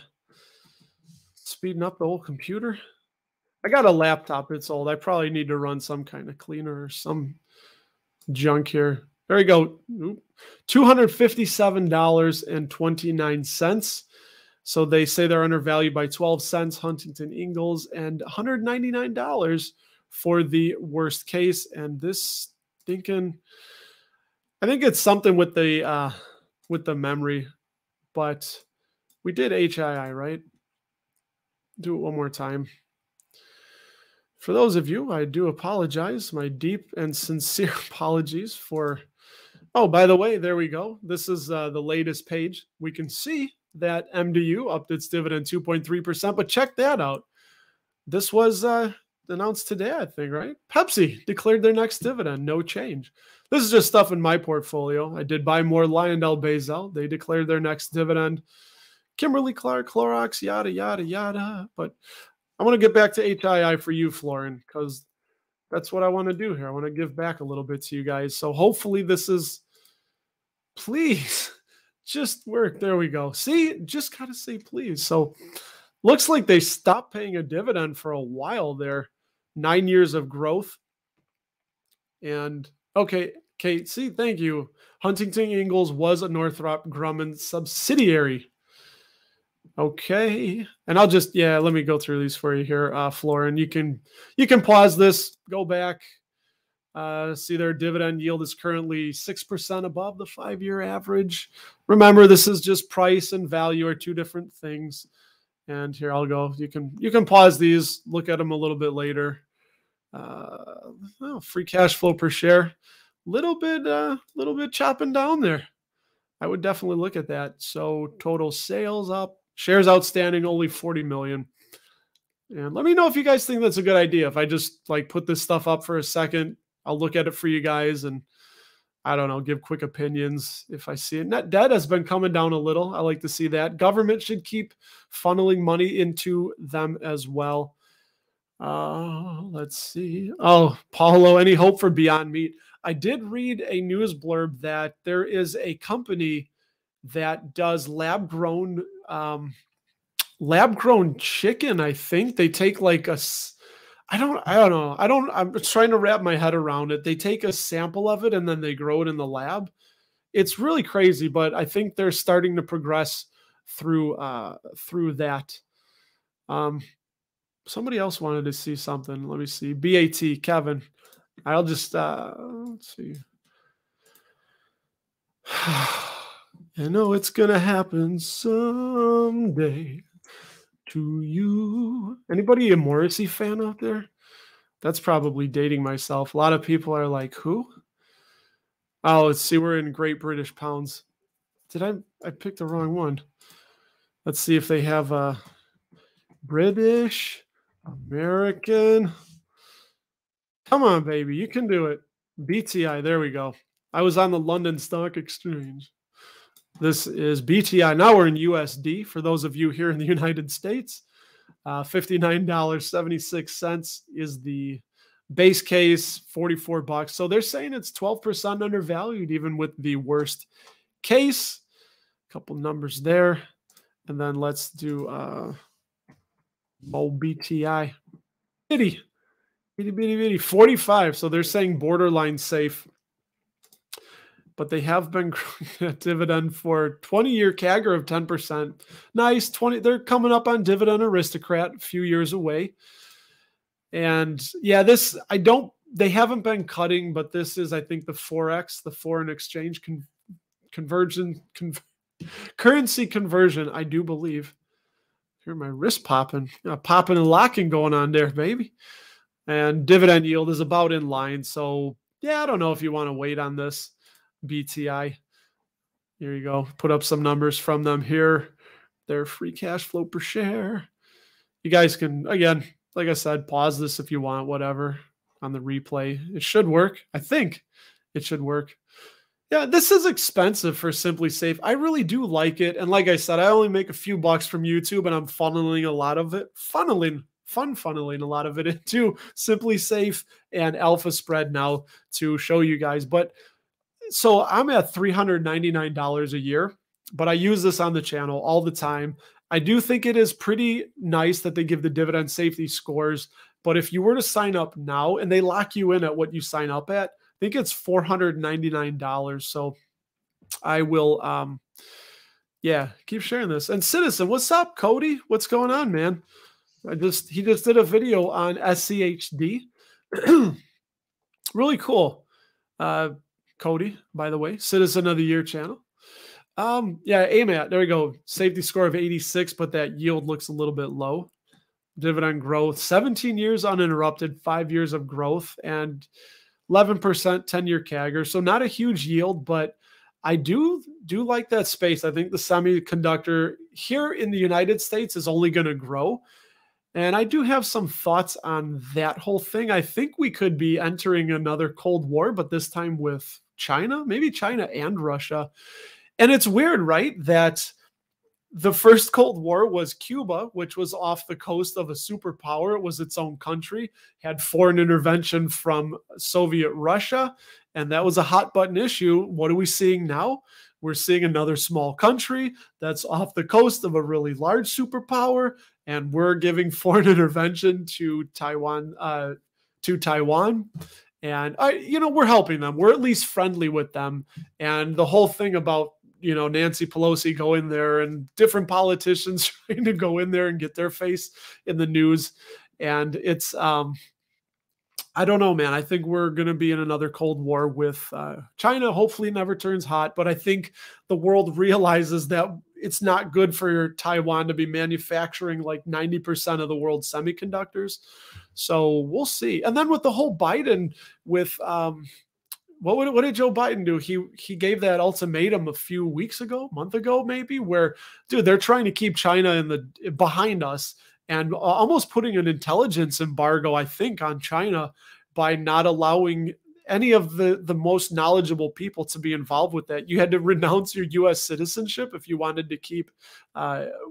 speeding up the whole computer? I got a laptop. It's old. I probably need to run some kind of cleaner or some junk here. There you go. $257.29. So they say they're undervalued by 12 cents, Huntington Ingalls, and $199 for the worst case. And this thinking, I think it's something with the memory, but we did HII, right? Do it one more time. For those of you, I do apologize. My deep and sincere apologies for... Oh, by the way, there we go. This is the latest page. We can see that MDU upped its dividend 2.3%, but check that out. This was announced today, I think, right? Pepsi declared their next dividend, no change. This is just stuff in my portfolio. I did buy more LyondellBasell. They declared their next dividend. Kimberly-Clark, Clorox, yada, yada, yada. But... I want to get back to HII for you, Florin, because that's what I want to do here. I want to give back a little bit to you guys. So hopefully this is, please, just work. There we go. See, just got to say please. So looks like they stopped paying a dividend for a while there. 9 years of growth. And, okay, Kate, see, thank you. Huntington Ingalls was a Northrop Grumman subsidiary. Okay, and I'll just, yeah, let me go through these for you here, Florin. You can pause this, go back, see their dividend yield is currently 6% above the 5-year average. Remember, this is just price and value are two different things. And here I'll go. You can pause these, look at them a little bit later. Oh, free cash flow per share, little bit chopping down there. I would definitely look at that. So total sales up. Shares outstanding, only 40 million. And let me know if you guys think that's a good idea. If I just like put this stuff up for a second, I'll look at it for you guys and I don't know, give quick opinions if I see it. Net debt has been coming down a little. I like to see that. Government should keep funneling money into them as well. Let's see. Oh, Paulo, any hope for Beyond Meat? I did read a news blurb that there is a company that does lab grown chicken. I think they take like a, I'm trying to wrap my head around it. They take a sample of it and then they grow it in the lab. It's really crazy, but I think they're starting to progress through, through that. Somebody else wanted to see something. Let me see. BAT, Kevin. I'll just, let's see. I know it's going to happen someday to you. Anybody a Morrissey fan out there? That's probably dating myself. A lot of people are like, who? Oh, let's see. We're in Great British Pounds. Did I picked the wrong one. Let's see if they have a British, American. Come on, baby. You can do it. BTI. There we go. I was on the London Stock Exchange. This is BTI. Now we're in USD. For those of you here in the United States, $59.76 is the base case, $44. So they're saying it's 12% undervalued, even with the worst case. A couple numbers there. And then let's do old BTI. Bitty, 45. So they're saying borderline safe. But they have been growing that dividend for 20-year CAGR of 10%. Nice. They're coming up on dividend aristocrat, a few years away. And yeah, this, they haven't been cutting, but this is, I think, the Forex, the foreign exchange currency conversion, I do believe. I hear my wrist popping and locking going on there, baby. And dividend yield is about in line. So yeah, I don't know if you want to wait on this. BTI. Here you go. Put up some numbers from them here. Their free cash flow per share. You guys can, again, like I said, pause this if you want, whatever, on the replay. It should work. I think it should work. Yeah, this is expensive for Simply Safe. I really do like it. And like I said, I only make a few bucks from YouTube, and I'm funneling a lot of it. Funneling a lot of it into Simply Safe and Alpha Spread now to show you guys. But so I'm at $399 a year, but I use this on the channel all the time. I do think it is pretty nice that they give the dividend safety scores, but if you were to sign up now and they lock you in at what you sign up at, I think it's $499. So I will, yeah, keep sharing this. And Citizen, what's up, Cody? What's going on, man? He just did a video on SCHD. Really cool. Cody, by the way, Citizen of the Year channel. Yeah, AMAT, there we go. Safety score of 86, but that yield looks a little bit low. Dividend growth, 17 years uninterrupted, 5 years of growth, and 11%, 10-year CAGR. So not a huge yield, but I do like that space. I think the semiconductor here in the United States is only going to grow. And I do have some thoughts on that whole thing. I think we could be entering another Cold War, but this time with China, maybe China and Russia. And it's weird, right, that the first Cold War was Cuba, which was off the coast of a superpower. It was its own country, had foreign intervention from Soviet Russia, and that was a hot-button issue. What are we seeing now? We're seeing another small country that's off the coast of a really large superpower, and we're giving foreign intervention to Taiwan. And you know, we're helping them. We're at least friendly with them. And the whole thing about, you know, Nancy Pelosi going there and different politicians trying to go in there and get their face in the news. And it's, I don't know, man. I think we're going to be in another Cold War with China. Hopefully never turns hot. But I think the world realizes that it's not good for Taiwan to be manufacturing like 90% of the world's semiconductors. So we'll see. And then with the whole Biden with what did Joe Biden do? He gave that ultimatum a few weeks ago, month ago, maybe, where, dude, they're trying to keep China in the behind us and almost putting an intelligence embargo, I think, on China by not allowing any of the most knowledgeable people to be involved with that. You had to renounce your U.S. citizenship if you wanted to keep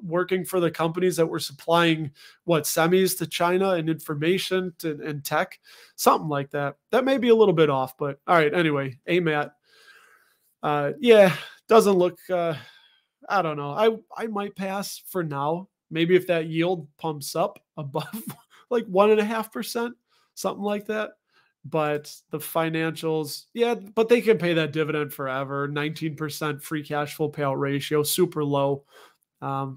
working for the companies that were supplying, what, semis to China and information and tech, something like that. That may be a little bit off, but all right. Anyway, AMAT, yeah, doesn't look, I don't know. I might pass for now. Maybe if that yield pumps up above like 1.5%, something like that. But the financials, yeah, but they can pay that dividend forever. 19% free cash flow payout ratio, super low. Yeah,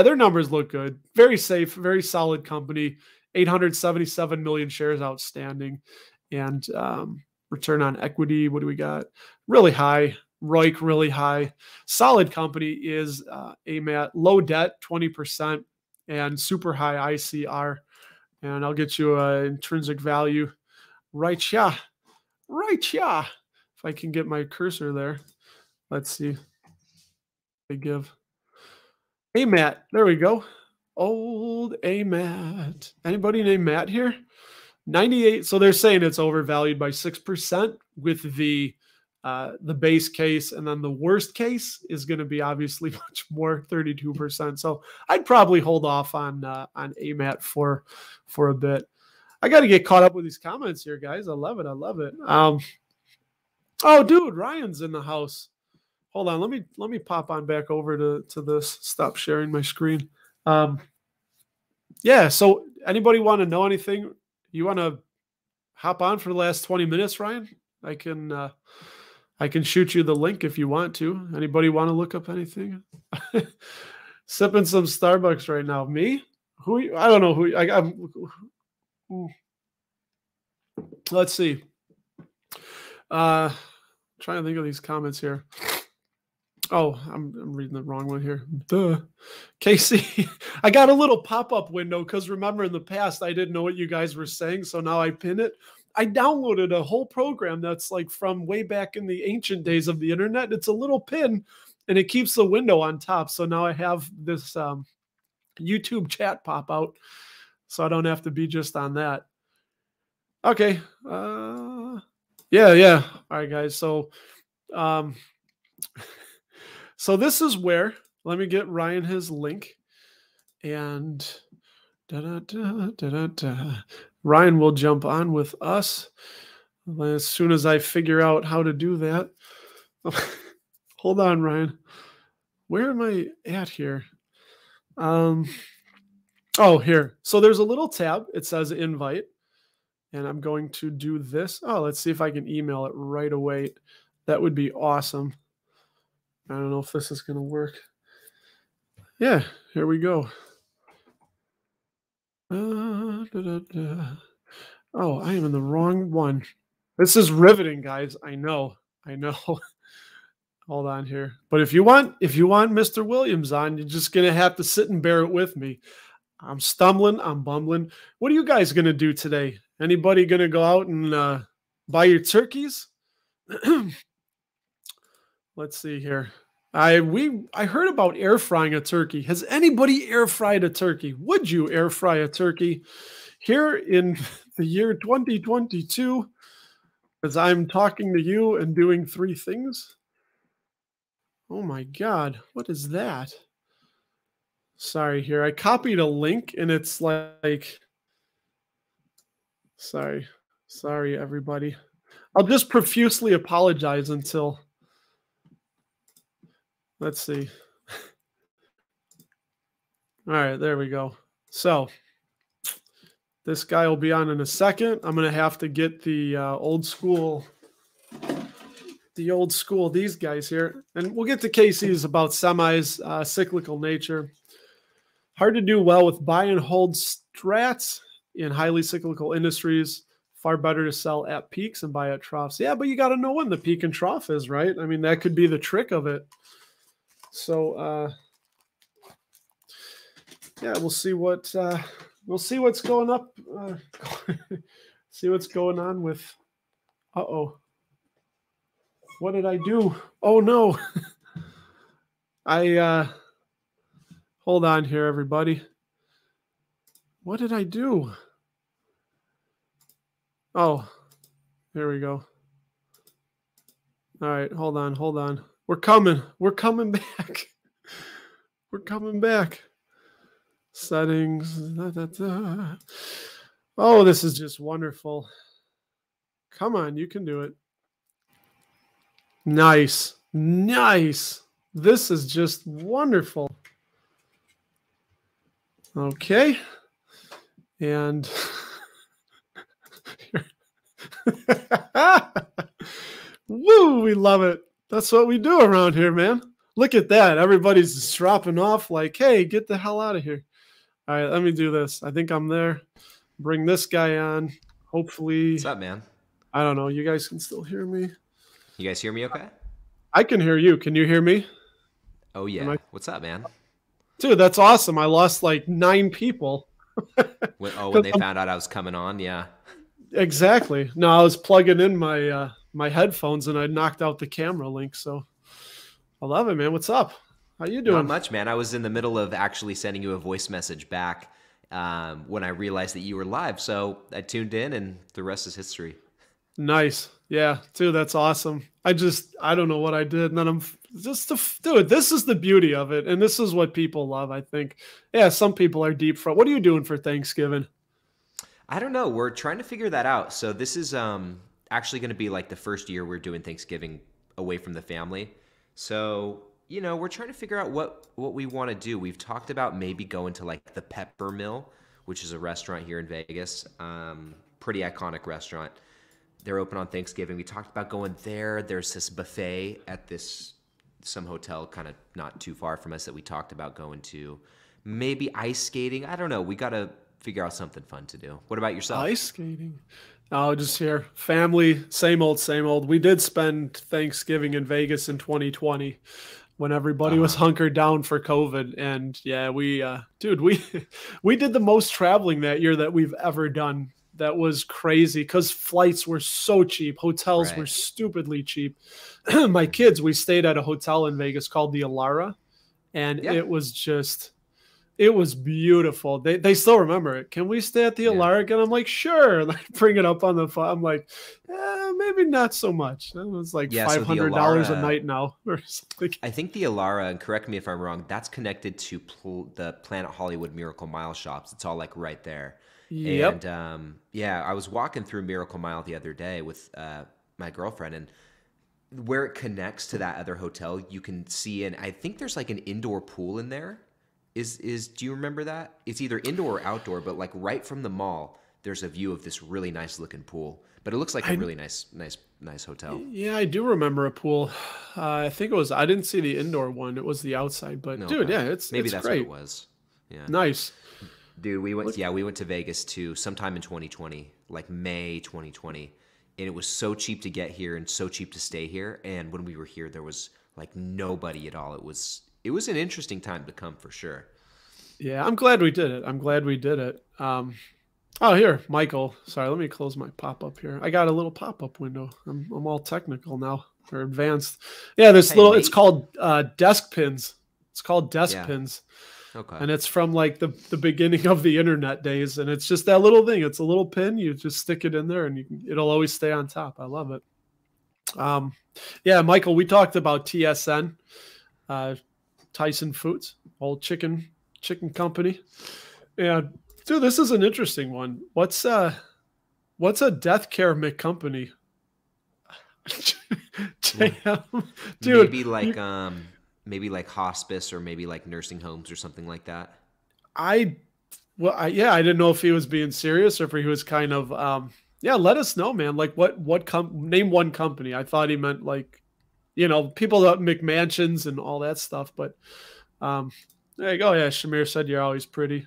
their numbers look good. Very safe, very solid company. 877 million shares outstanding. And return on equity, what do we got? Really high. ROIC, really high. Solid company is AMAT. Low debt, 20%, and super high ICR. And I'll get you an intrinsic value. Right, yeah. Right, yeah. If I can get my cursor there. Let's see. they give. AMAT, there we go. Old AMAT. Anybody named Matt here? 98. So they're saying it's overvalued by 6% with the base case, and then the worst case is going to be obviously much more, 32%. So I'd probably hold off on AMAT for a bit. I got to get caught up with these comments here, guys. I love it. I love it. Oh, dude, Ryan's in the house. Hold on. Let me pop on back over to this. Stop sharing my screen. Yeah. So anybody want to know anything? You want to hop on for the last 20 minutes, Ryan? I can shoot you the link if you want to. Anybody want to look up anything? Sipping some Starbucks right now. Me? Who? I don't know who. Let's see. Trying to think of these comments here. Oh, I'm reading the wrong one here. Duh. Casey, I got a little pop-up window because remember in the past I didn't know what you guys were saying, so now I pin it. I downloaded a whole program that's like from way back in the ancient days of the internet. It's a little pin and it keeps the window on top. So now I have this YouTube chat pop out, so I don't have to be just on that. Okay. Yeah. All right, guys. So, so this is where, let me get Ryan his link, and Ryan will jump on with us as soon as I figure out how to do that. Hold on, Ryan. Where am I at here? Oh, here. So there's a little tab. It says invite. And I'm going to do this. Oh, let's see if I can email it right away. That would be awesome. I don't know if this is going to work. Yeah, here we go. Oh, I am in the wrong one. This is riveting, guys. I know. Hold on here. But if you want Mr. Williams on, you're just going to have to sit and bear it with me. I'm stumbling. I'm bumbling. What are you guys going to do today? Anybody going to go out and buy your turkeys? Let's see here. I heard about air frying a turkey. Has anybody air fried a turkey? Would you air fry a turkey here in the year 2022? As I'm talking to you and doing three things. Oh my God. What is that? Sorry here. I copied a link and it's like, sorry, everybody. I'll just profusely apologize until, let's see. All right, there we go. So this guy will be on in a second. I'm going to have to get the old school, these guys here. And we'll get to Casey's about semis, cyclical nature. Hard to do well with buy and hold strats in highly cyclical industries. Far better to sell at peaks and buy at troughs. Yeah, but you got to know when the peak and trough is, right? I mean, that could be the trick of it. So, yeah, we'll see what's going up, see what's going on with, uh-oh, what did I do? Oh no. Hold on here, everybody. What did I do? Oh, here we go. All right. Hold on. We're coming back. We're coming back. Settings. Da. Oh, this is just wonderful. Come on, you can do it. Nice. This is just wonderful. Okay. And woo, we love it. That's what we do around here, man. Look at that. Everybody's just dropping off like, hey, get the hell out of here. All right, let me do this. I think I'm there. Bring this guy on. Hopefully. What's up, man? I don't know. You guys can still hear me. You guys hear me okay? I can hear you. Can you hear me? Oh, yeah. What's up, man? Dude, that's awesome. I lost like 9 people. when they found out I was coming on, yeah. Exactly. No, I was plugging in my... my headphones and I knocked out the camera link. So I love it, man. What's up? How you doing? Not much, man. I was in the middle of actually sending you a voice message back when I realized that you were live. So I tuned in and the rest is history. Nice. Yeah, dude, that's awesome. I don't know what I did. And then dude, this is the beauty of it. And this is what people love, I think. Yeah, some people are deep fried. What are you doing for Thanksgiving? I don't know. We're trying to figure that out. So this is actually going to be like the first year we're doing Thanksgiving away from the family. So, you know, we're trying to figure out what we want to do. We've talked about maybe going to like the Pepper Mill, which is a restaurant here in Vegas. Pretty iconic restaurant. They're open on Thanksgiving. We talked about going there. There's this buffet at some hotel kind of not too far from us that we talked about going to. Maybe ice skating. I don't know. We got to figure out something fun to do. What about yourself? Ice skating. Oh, just here. Family, same old, same old. We did spend Thanksgiving in Vegas in 2020 when everybody was hunkered down for COVID. And yeah, we did the most traveling that year that we've ever done. That was crazy because flights were so cheap. Hotels were stupidly cheap. My kids, we stayed at a hotel in Vegas called the Alara, and it was beautiful. They still remember it. Can we stay at the Alara again? I'm like, sure. Like, bring it up on the phone. I'm like, maybe not so much. It was like $500 so a night now. Or something. I think the Alara, and correct me if I'm wrong, that's connected to the Planet Hollywood Miracle Mile shops. It's all like right there. Yep. And yeah, I was walking through Miracle Mile the other day with my girlfriend, and where it connects to that other hotel, you can see, and I think there's like an indoor pool in there. Do you remember that? It's either indoor or outdoor, but like right from the mall, there's a view of this really nice looking pool. But it looks like a really nice hotel. Yeah, I do remember a pool. I think it was. I didn't see the indoor one. It was the outside. But no, dude, yeah, it's that's great. What it was. Yeah, nice. Dude, we went to Vegas too sometime in 2020, like May 2020. And it was so cheap to get here and so cheap to stay here. And when we were here, there was like nobody at all. It was an interesting time to come for sure. Yeah, I'm glad we did it. I'm glad we did it. Oh, here, Michael. Sorry, let me close my pop-up here. I got a little pop-up window. I'm all technical now or advanced. Yeah, this it's called desk pins. It's called desk pins. Okay. And it's from like the beginning of the internet days. And it's just that little thing. It's a little pin. You just stick it in there and it'll always stay on top. I love it. Yeah, Michael, we talked about TSN, Tyson Foods, old chicken company. Yeah, dude, this is an interesting one. What's a death care McCompany? Damn. Dude. Maybe like, maybe like hospice or maybe like nursing homes or something like that. I didn't know if he was being serious or if he was kind of, yeah, let us know, man. Like name one company. I thought he meant like, you know, people at McMansions and all that stuff, but, there you go. Yeah. Shamir said, you're always pretty.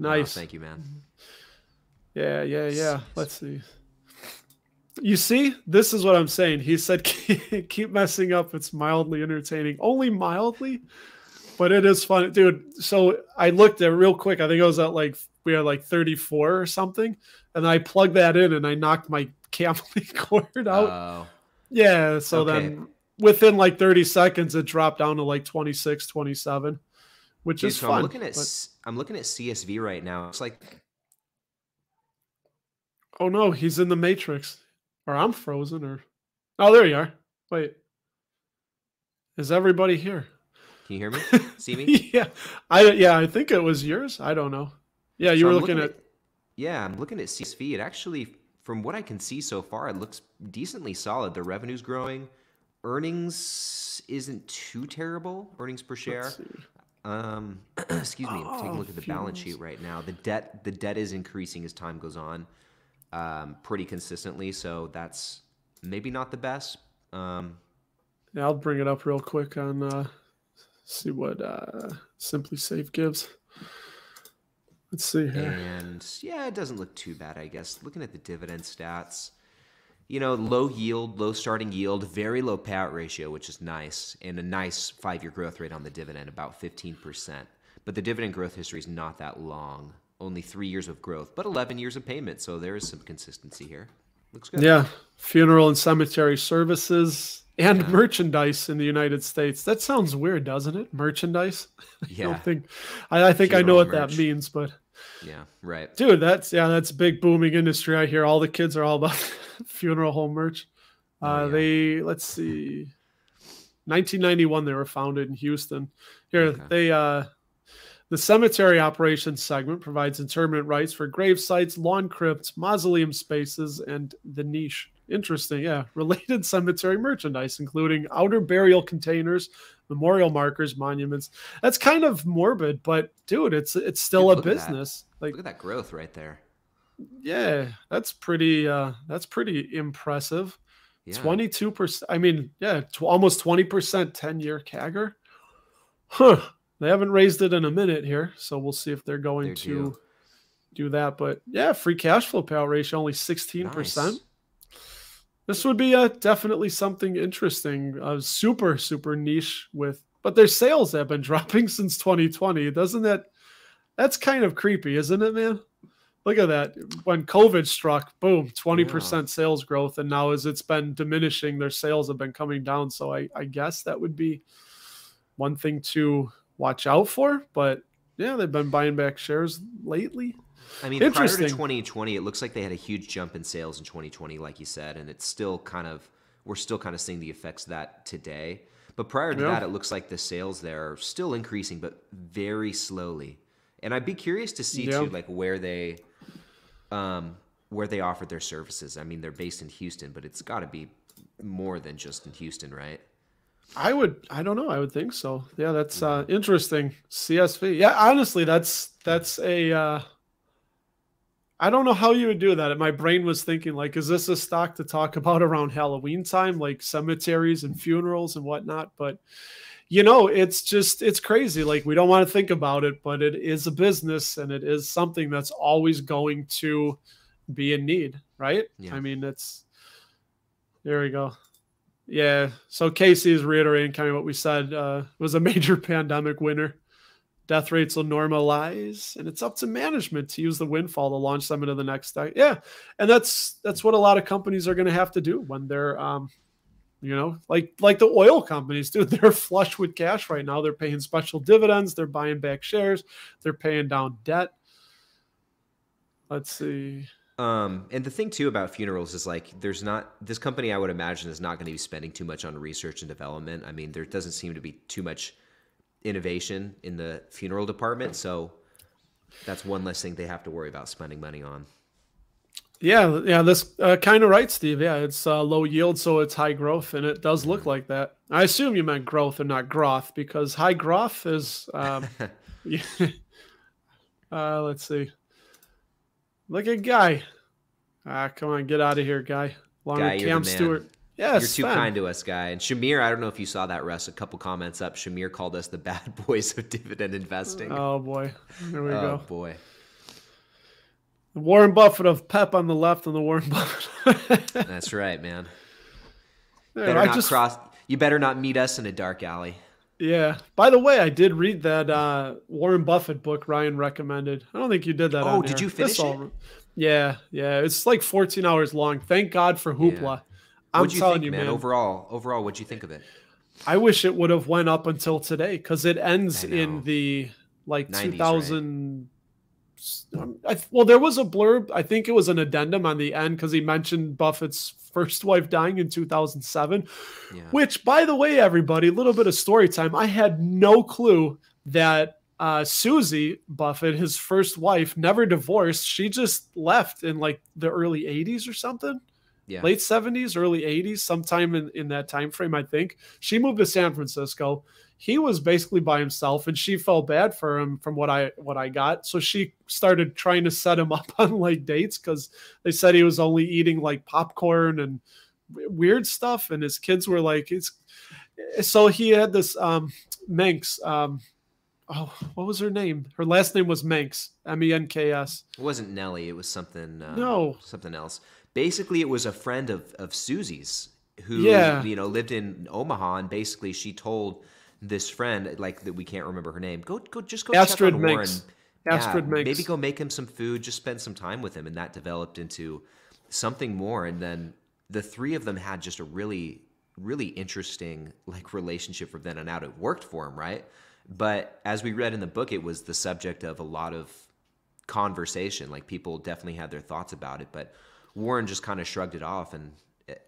Nice. Oh, thank you, man. Yeah. Yeah. Yeah. Let's see. You see, this is what I'm saying. He said, keep messing up. It's mildly entertaining. Only mildly, but it is fun. Dude, so I looked at it real quick. I think it was at like, we had like 34 or something. And I plugged that in and I knocked my camlink cord out. Oh. Yeah, so then within like 30 seconds, it dropped down to like 26, 27, which is fun. I'm looking at CSV right now. It's like... Oh, no, he's in the Matrix. Or I'm frozen, or... Oh, there you are. Wait. Is everybody here? Can you hear me? See me? Yeah. I think it was yours. I don't know. Yeah, you were looking at... Yeah, I'm looking at CSV. It actually, from what I can see so far, it looks decently solid. The revenue's growing. Earnings isn't too terrible. Earnings per share. Excuse me. I'm taking a look at the balance sheet right now. The debt is increasing as time goes on. Pretty consistently, so that's maybe not the best. Yeah, I'll bring it up real quick on see what Simply Safe gives. Let's see here. And yeah, it doesn't look too bad, I guess. Looking at the dividend stats, you know, low yield, low starting yield, very low payout ratio, which is nice, and a nice 5-year growth rate on the dividend, about 15%. But the dividend growth history is not that long. Only 3 years of growth, but 11 years of payment. So there is some consistency here. Looks good. Yeah. Funeral and cemetery services. and merchandise in the United States. That sounds weird, doesn't it? Merchandise. Yeah. I think I know what merch. That means, but yeah, right. Dude, that's a big booming industry. I hear all the kids are all about funeral home merch. They, let's see, 1991, they were founded in Houston. Here, the cemetery operations segment provides interment rights for grave sites, lawn crypts, mausoleum spaces, and the niche. Interesting, yeah. Related cemetery merchandise, including outer burial containers, memorial markers, monuments. That's kind of morbid, but dude, it's still a business. Like, look at that growth right there. Yeah, that's pretty impressive. 22%. I mean, yeah, almost 20% 10-year CAGR. Huh. They haven't raised it in a minute here, so we'll see if they're going to do that. But yeah, free cash flow payout ratio only 16%. Nice. This would be definitely something interesting, super, super niche with, but their sales have been dropping since 2020. Doesn't that's kind of creepy, isn't it, man? Look at that. When COVID struck, boom, 20% sales growth. And now as it's been diminishing, their sales have been coming down. So I guess that would be one thing to watch out for. But yeah, they've been buying back shares lately. I mean, prior to 2020, it looks like they had a huge jump in sales in 2020, like you said, and we're still kind of seeing the effects of that today. But prior to that, it looks like the sales there are still increasing, but very slowly. And I'd be curious to see too, like where they offered their services. I mean, they're based in Houston, but it's got to be more than just in Houston, right? I don't know. I would think so. Yeah, that's interesting. CSV. Yeah, honestly, that's a. I don't know how you would do that. My brain was thinking, like, is this a stock to talk about around Halloween time, like cemeteries and funerals and whatnot? But, you know, it's crazy. Like, we don't want to think about it, but it is a business and it is something that's always going to be in need, right? Yeah. I mean, there we go. Yeah. So Casey is reiterating kind of what we said, was a major pandemic winner. Death rates will normalize, and it's up to management to use the windfall to launch them into the next day. Yeah, and that's what a lot of companies are going to have to do when they're, you know, like the oil companies, dude. They're flush with cash right now. They're paying special dividends. They're buying back shares. They're paying down debt. Let's see. And the thing too about funerals is like this company I would imagine is not going to be spending too much on research and development. I mean, there doesn't seem to be too much innovation in the funeral department, so that's one less thing they have to worry about spending money on. Yeah, that's kind of right, Steve. Yeah, it's low yield, so it's high growth, and it does look like that. I assume you meant growth and not groth, because high groth is let's see, look at Guy. Come on, get out of here, Guy. Along with Cam Stewart. Yes, you're too kind to us, Guy. And Shamir, I don't know if you saw that, Russ, a couple comments up. Shamir called us the bad boys of dividend investing. Oh, boy. There we go. Oh, boy. The Warren Buffett of PEP on the left and the Warren Buffett. That's right, man. Dude, you better not meet us in a dark alley. Yeah. By the way, I did read that Warren Buffett book Ryan recommended. I don't think you did that. Oh, did you finish it? Yeah. It's like 14 hours long. Thank God for Hoopla. Yeah. What'd you think, man? Overall, what'd you think of it? I wish it would have went up until today, because it ends in the like 90s, 2000. Right? Well, there was a blurb. I think it was an addendum on the end because he mentioned Buffett's first wife dying in 2007, which, by the way, everybody, a little bit of story time. I had no clue that Susie Buffett, his first wife, never divorced. She just left in like the early 80s or something. Yeah. Late 70s, early 80s, sometime in that time frame, I think. She moved to San Francisco. He was basically by himself, and she felt bad for him from what I got. So she started trying to set him up on like dates, because they said he was only eating like popcorn and weird stuff. And his kids were like, so he had this Manx. What was her name? Her last name was Manx, M-E-N-K-S. It wasn't Nelly. It was something. Something else. Basically, it was a friend of Susie's who, lived in Omaha, and basically she told this friend, like, that we can't remember her name, go Astrid check on Warren. Astrid Minks. Maybe go make him some food, just spend some time with him, and that developed into something more. And then the three of them had just a really really interesting like relationship from then on out. It worked for him, right? But as we read in the book, it was the subject of a lot of conversation. Like people definitely had their thoughts about it, but Warren just kind of shrugged it off and,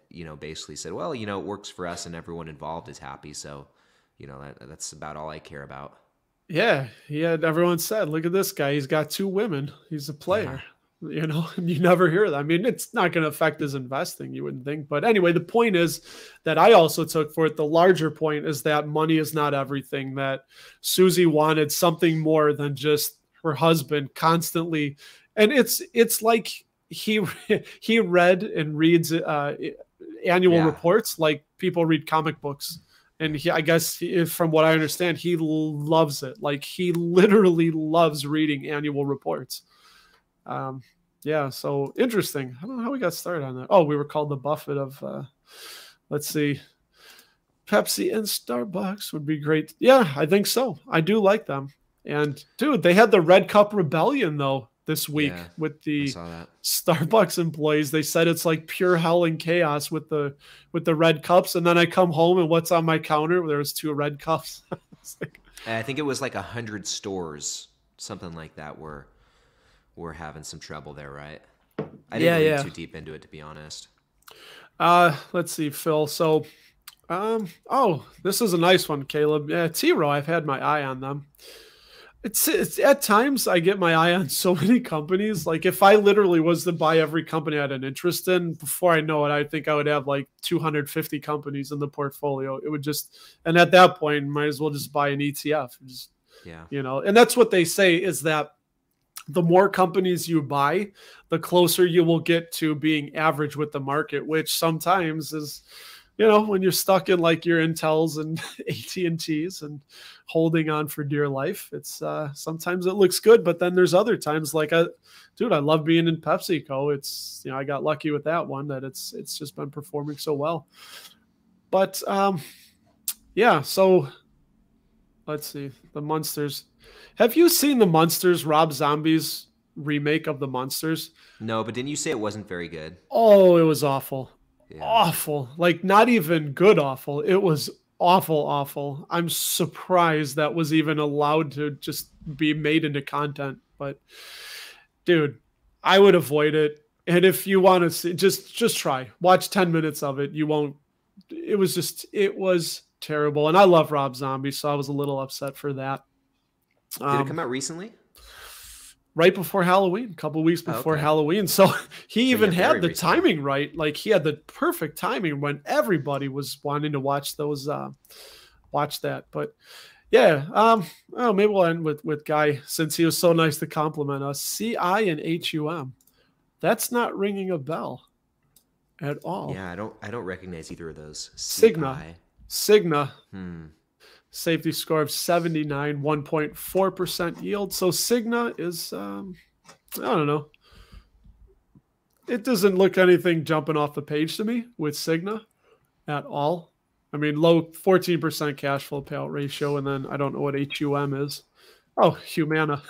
you know, basically said, well, you know, it works for us and everyone involved is happy. So, you know, that's about all I care about. Yeah. Yeah. Everyone said, look at this guy. He's got two women. He's a player, yeah. You know, and you never hear that. I mean, it's not going to affect his investing, you wouldn't think. But anyway, the point is that I also took for it. The larger point is that money is not everything, that Susie wanted something more than just her husband constantly. And it's like he read and reads annual yeah. reports like people read comic books. And I guess from what I understand, he loves it. Like he literally loves reading annual reports. Yeah. So interesting. I don't know how we got started on that. Oh, we were called the Buffett of, let's see, Pepsi and Starbucks would be great. Yeah, I think so. I do like them. And dude, they had the Red Cup Rebellion though this week yeah, with the Starbucks employees. They said it's like pure hell and chaos with the red cups. And then I come home and what's on my counter? There was two red cups. I think it was like 100 stores, something like that, were having some trouble there, right? I didn't read too deep into it, to be honest. Let's see, Phil. So, oh, this is a nice one, Caleb. Yeah, T-Row, I've had my eye on them. It's at times I get my eye on so many companies. Like if I literally was to buy every company I had an interest in, before I know it, I think I would have like 250 companies in the portfolio. It would just, and at that point, might as well just buy an ETF. Just, yeah, you know, and that's what they say is that the more companies you buy, the closer you will get to being average with the market, which sometimes is, you know, when you're stuck in like your Intels and AT&Ts and holding on for dear life, it's sometimes it looks good, but then there's other times like, dude, I love being in PepsiCo. It's, you know, I got lucky with that one that it's just been performing so well. But yeah, so let's see, the Munsters. Have you seen the Munsters, Rob Zombie's remake of the Munsters? No, but didn't you say it wasn't very good? Oh, it was awful. Yeah. Awful, like not even good awful. It was awful, awful. I'm surprised that was even allowed to just be made into content. But dude, I would avoid it. And if you want to see, just try. Watch 10 minutes of it. You won't. It was terrible. And I love Rob Zombie, so I was a little upset for that. Did it come out recently? Right before Halloween, a couple of weeks before Halloween. So he even had the timing right. Like he had the perfect timing when everybody was wanting to watch those, watch that. But yeah, oh, maybe we'll end with Guy, since he was so nice to compliment us. CI and HUM. That's not ringing a bell at all. Yeah, I don't recognize either of those. Cigna. Safety score of 79, 1.4% yield. So Cigna is, I don't know. It doesn't look anything jumping off the page to me with Cigna at all. I mean, low 14% cash flow payout ratio. And then I don't know what HUM is. Oh, Humana.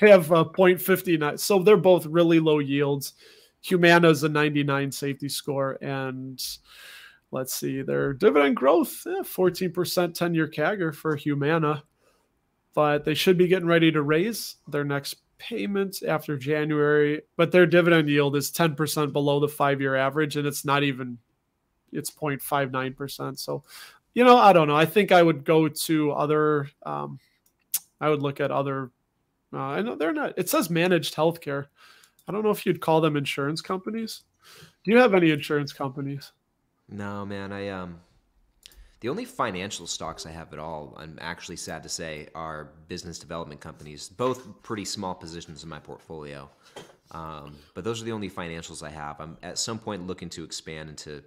They have 0.59. So they're both really low yields. Humana is a 99 safety score. And let's see, their dividend growth, 14% 10-year CAGR for Humana. But they should be getting ready to raise their next payment after January. But their dividend yield is 10% below the 5-year average, and it's not even, it's 0.59%. So, you know, I don't know. I think I would go to other, I would look at other, I know they're not, it says managed healthcare. I don't know if you'd call them insurance companies. Do you have any insurance companies? No, man, the only financial stocks I have at all, I'm actually sad to say, are business development companies, both pretty small positions in my portfolio. But those are the only financials I have. I'm at some point looking to expand into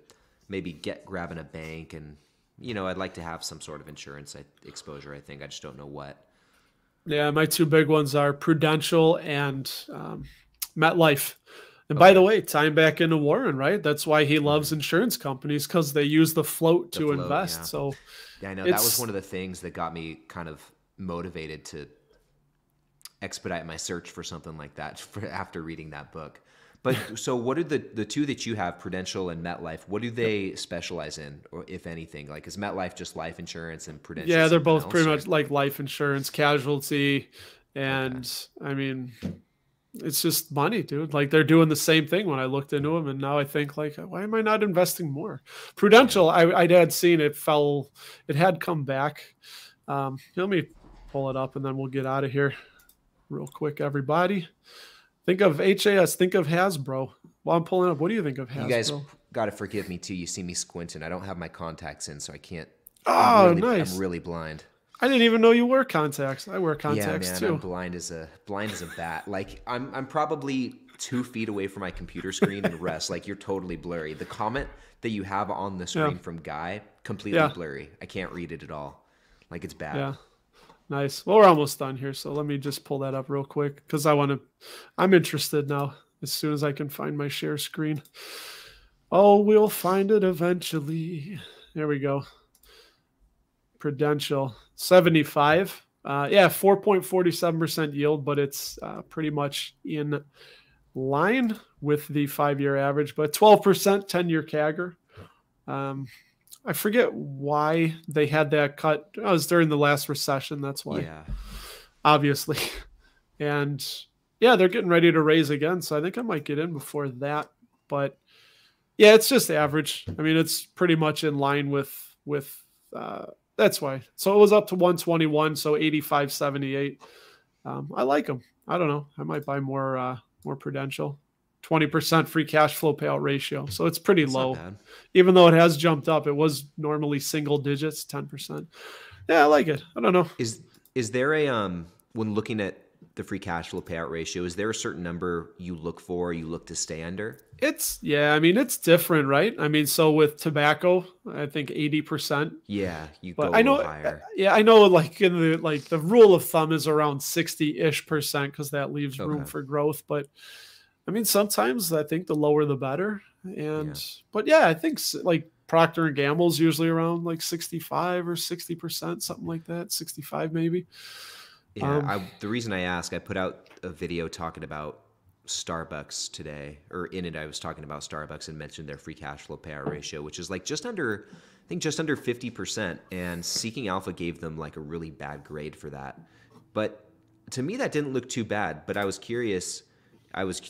maybe grabbing a bank and, you know, I'd like to have some sort of insurance exposure, I think. I just don't know what. Yeah, my two big ones are Prudential and MetLife. And by the way, tying back into Warren, right? That's why he loves insurance companies, because they use the float to invest. Yeah. So, yeah, I know that was one of the things that got me kind of motivated to expedite my search for something like that after reading that book. But so what are the two that you have, Prudential and MetLife, what do they specialize in, or if anything? Like, is MetLife just life insurance and Prudential? Yeah, they're both pretty much like life insurance, casualty. And I mean, it's just money, dude. Like, they're doing the same thing when I looked into them. And now I think, like, why am I not investing more? Prudential, I had seen it fell. It had come back. Let me pull it up and then we'll get out of here real quick, everybody. Think of HAS. Think of Hasbro. While I'm pulling up, what do you think of Hasbro? You guys got to forgive me, too. You see me squinting. I don't have my contacts in, so I can't. Oh, really, nice. I'm really blind. I didn't even know you wear contacts. I wear contacts, yeah, man, too. I'm blind as a bat. Like, I'm probably 2 feet away from my computer screen and rest. Like, you're totally blurry. The comment that you have on the screen from Guy, completely blurry. I can't read it at all. Like, it's bad. Yeah. Nice. Well, we're almost done here, so let me just pull that up real quick because I'm interested now as soon as I can find my share screen. Oh, we'll find it eventually. There we go. Prudential, 75. Yeah, 4.47% yield, but it's pretty much in line with the 5-year average, but 12% 10-year CAGR. I forget why they had that cut. It was during the last recession. That's why, obviously. And yeah, they're getting ready to raise again. So I think I might get in before that. But yeah, it's just average. I mean, it's pretty much in line with that's why. So it was up to 121. So 85.78. I like them. I don't know. I might buy more Prudential. 20% free cash flow payout ratio. So it's pretty low. Even though it has jumped up, it was normally single digits, 10%. Yeah, I like it. I don't know. Is there a, when looking at the free cash flow payout ratio, is there a certain number you look for, you look to stay under? It's, yeah, I mean, it's different, right? I mean, so with tobacco, I think 80%. Yeah, you go a little higher. Yeah, I know, like, in the, like, the rule of thumb is around 60-ish% because that leaves room for growth. But I mean, sometimes I think the lower the better. And, but yeah, I think like Procter & Gamble's usually around like 65 or 60%, something like that, 65 maybe. Yeah, the reason I ask, I put out a video talking about Starbucks today, or in it, I was talking about Starbucks and mentioned their free cash flow payout ratio, which is like just under, I think just under 50%. And Seeking Alpha gave them like a really bad grade for that. But to me, that didn't look too bad, but I was curious.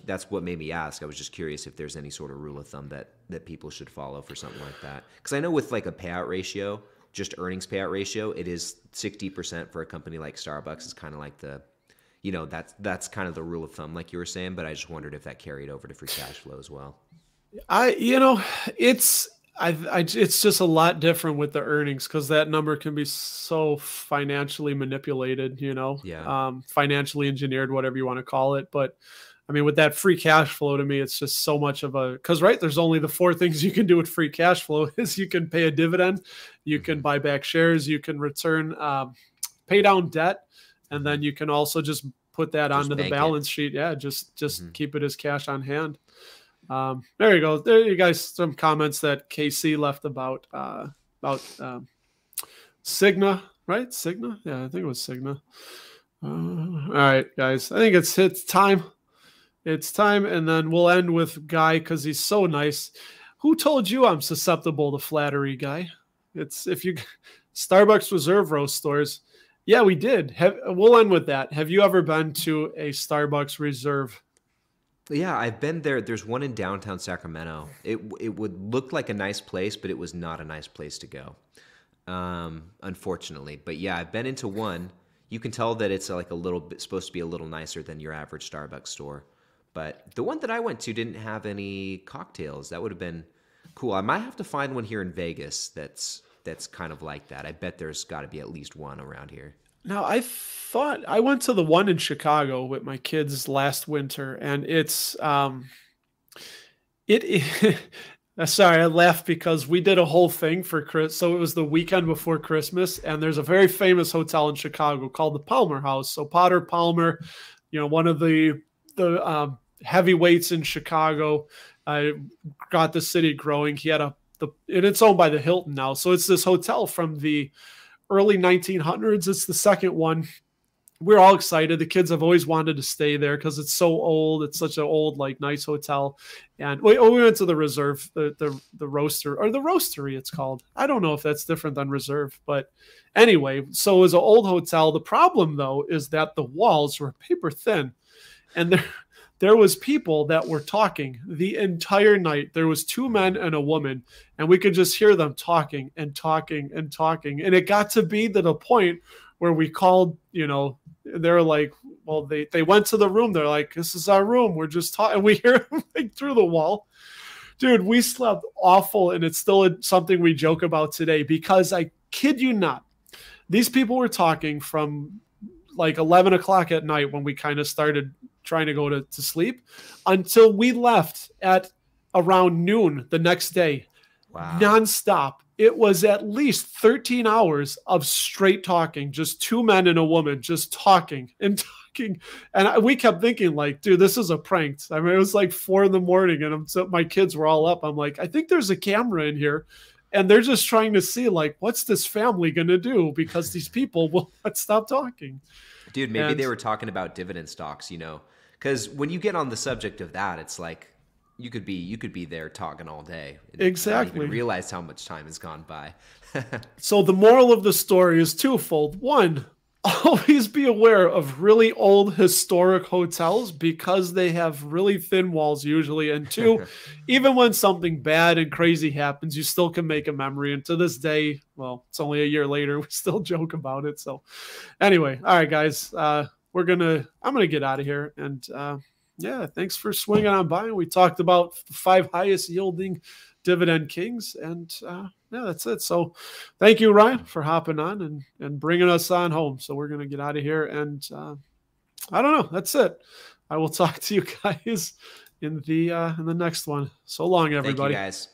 That's what made me ask. I was just curious if there's any sort of rule of thumb that people should follow for something like that. Because I know with like a payout ratio, just earnings payout ratio, it is 60% for a company like Starbucks. It's kind of like the, you know, that's kind of the rule of thumb, like you were saying. But I just wondered if that carried over to free cash flow as well. It's just a lot different with the earnings because that number can be so financially manipulated, you know, financially engineered, whatever you want to call it, but. I mean, with that free cash flow, to me, it's just so much of a, because, right, there's only the 4 things you can do with free cash flow is you can pay a dividend, you can buy back shares, you can return, pay down debt, and then you can also just put that onto the balance sheet. Yeah, just keep it as cash on hand. There you go. There you guys, some comments that KC left about Cigna, right? Cigna? Yeah, I think it was Cigna. All right, guys, I think it's time. It's time, and then we'll end with Guy because he's so nice. Who told you I'm susceptible to flattery, Guy? It's if you Starbucks Reserve roast stores. Yeah, we did. We'll end with that. Have you ever been to a Starbucks Reserve? Yeah, I've been there. There's one in downtown Sacramento. It would look like a nice place, but it was not a nice place to go, unfortunately. But yeah, I've been into one. You can tell that it's like a little bit supposed to be a little nicer than your average Starbucks store. But the one that I went to didn't have any cocktails. That would have been cool. I might have to find one here in Vegas that's kind of like that. I bet there's got to be at least one around here. Now, I thought I went to the one in Chicago with my kids last winter, and it's Sorry, I laughed because we did a whole thing for Chris. So it was the weekend before Christmas, and there's a very famous hotel in Chicago called the Palmer House. So Potter Palmer, you know, one of the heavyweights in Chicago, got the city growing. He had and it's owned by the Hilton now. So it's this hotel from the early 1900s. It's the second one we're all excited. The kids have always wanted to stay there because it's so old. It's such an old, like, nice hotel. And we went to the Reserve, the roaster, or the roastery, it's called. I don't know if that's different than Reserve. But anyway, so it was an old hotel. The problem, though, is that the walls were paper thin. And there was people that were talking the entire night. There was two men and a woman, and we could just hear them talking and talking and talking. And it got to be to the point where we called, you know, they're like, well, they went to the room. They're like, this is our room. We're just talking. And we hear them like through the wall. Dude, we slept awful. And it's still something we joke about today, because I kid you not, these people were talking from like 11 o'clock at night, when we kind of started trying to go to sleep, until we left at around noon the next day. Wow. Nonstop. It was at least 13 hours of straight talking, just two men and a woman just talking and talking. And we kept thinking, like, dude, this is a prank. I mean, it was like 4 in the morning, and so my kids were all up. I'm like, I think there's a camera in here, and they're just trying to see, like, what's this family going to do, because these people will not stop talking. Dude, maybe they were talking about dividend stocks, you know, because when you get on the subject of that, it's like, You could be there talking all day. Exactly. You don't even realize how much time has gone by. So the moral of the story is twofold. One, always be aware of really old historic hotels, because they have really thin walls usually. And two, even when something bad and crazy happens, you still can make a memory. And to this day, well, it's only a year later, we still joke about it. So anyway, all right, guys, I'm gonna get out of here, and yeah, thanks for swinging on by. We talked about the 5 highest yielding dividend kings, and yeah, that's it. So thank you, Ryan, for hopping on and bringing us on home. So we're going to get out of here, and I don't know. That's it. I will talk to you guys in the next one. So long, everybody. Thank you, guys.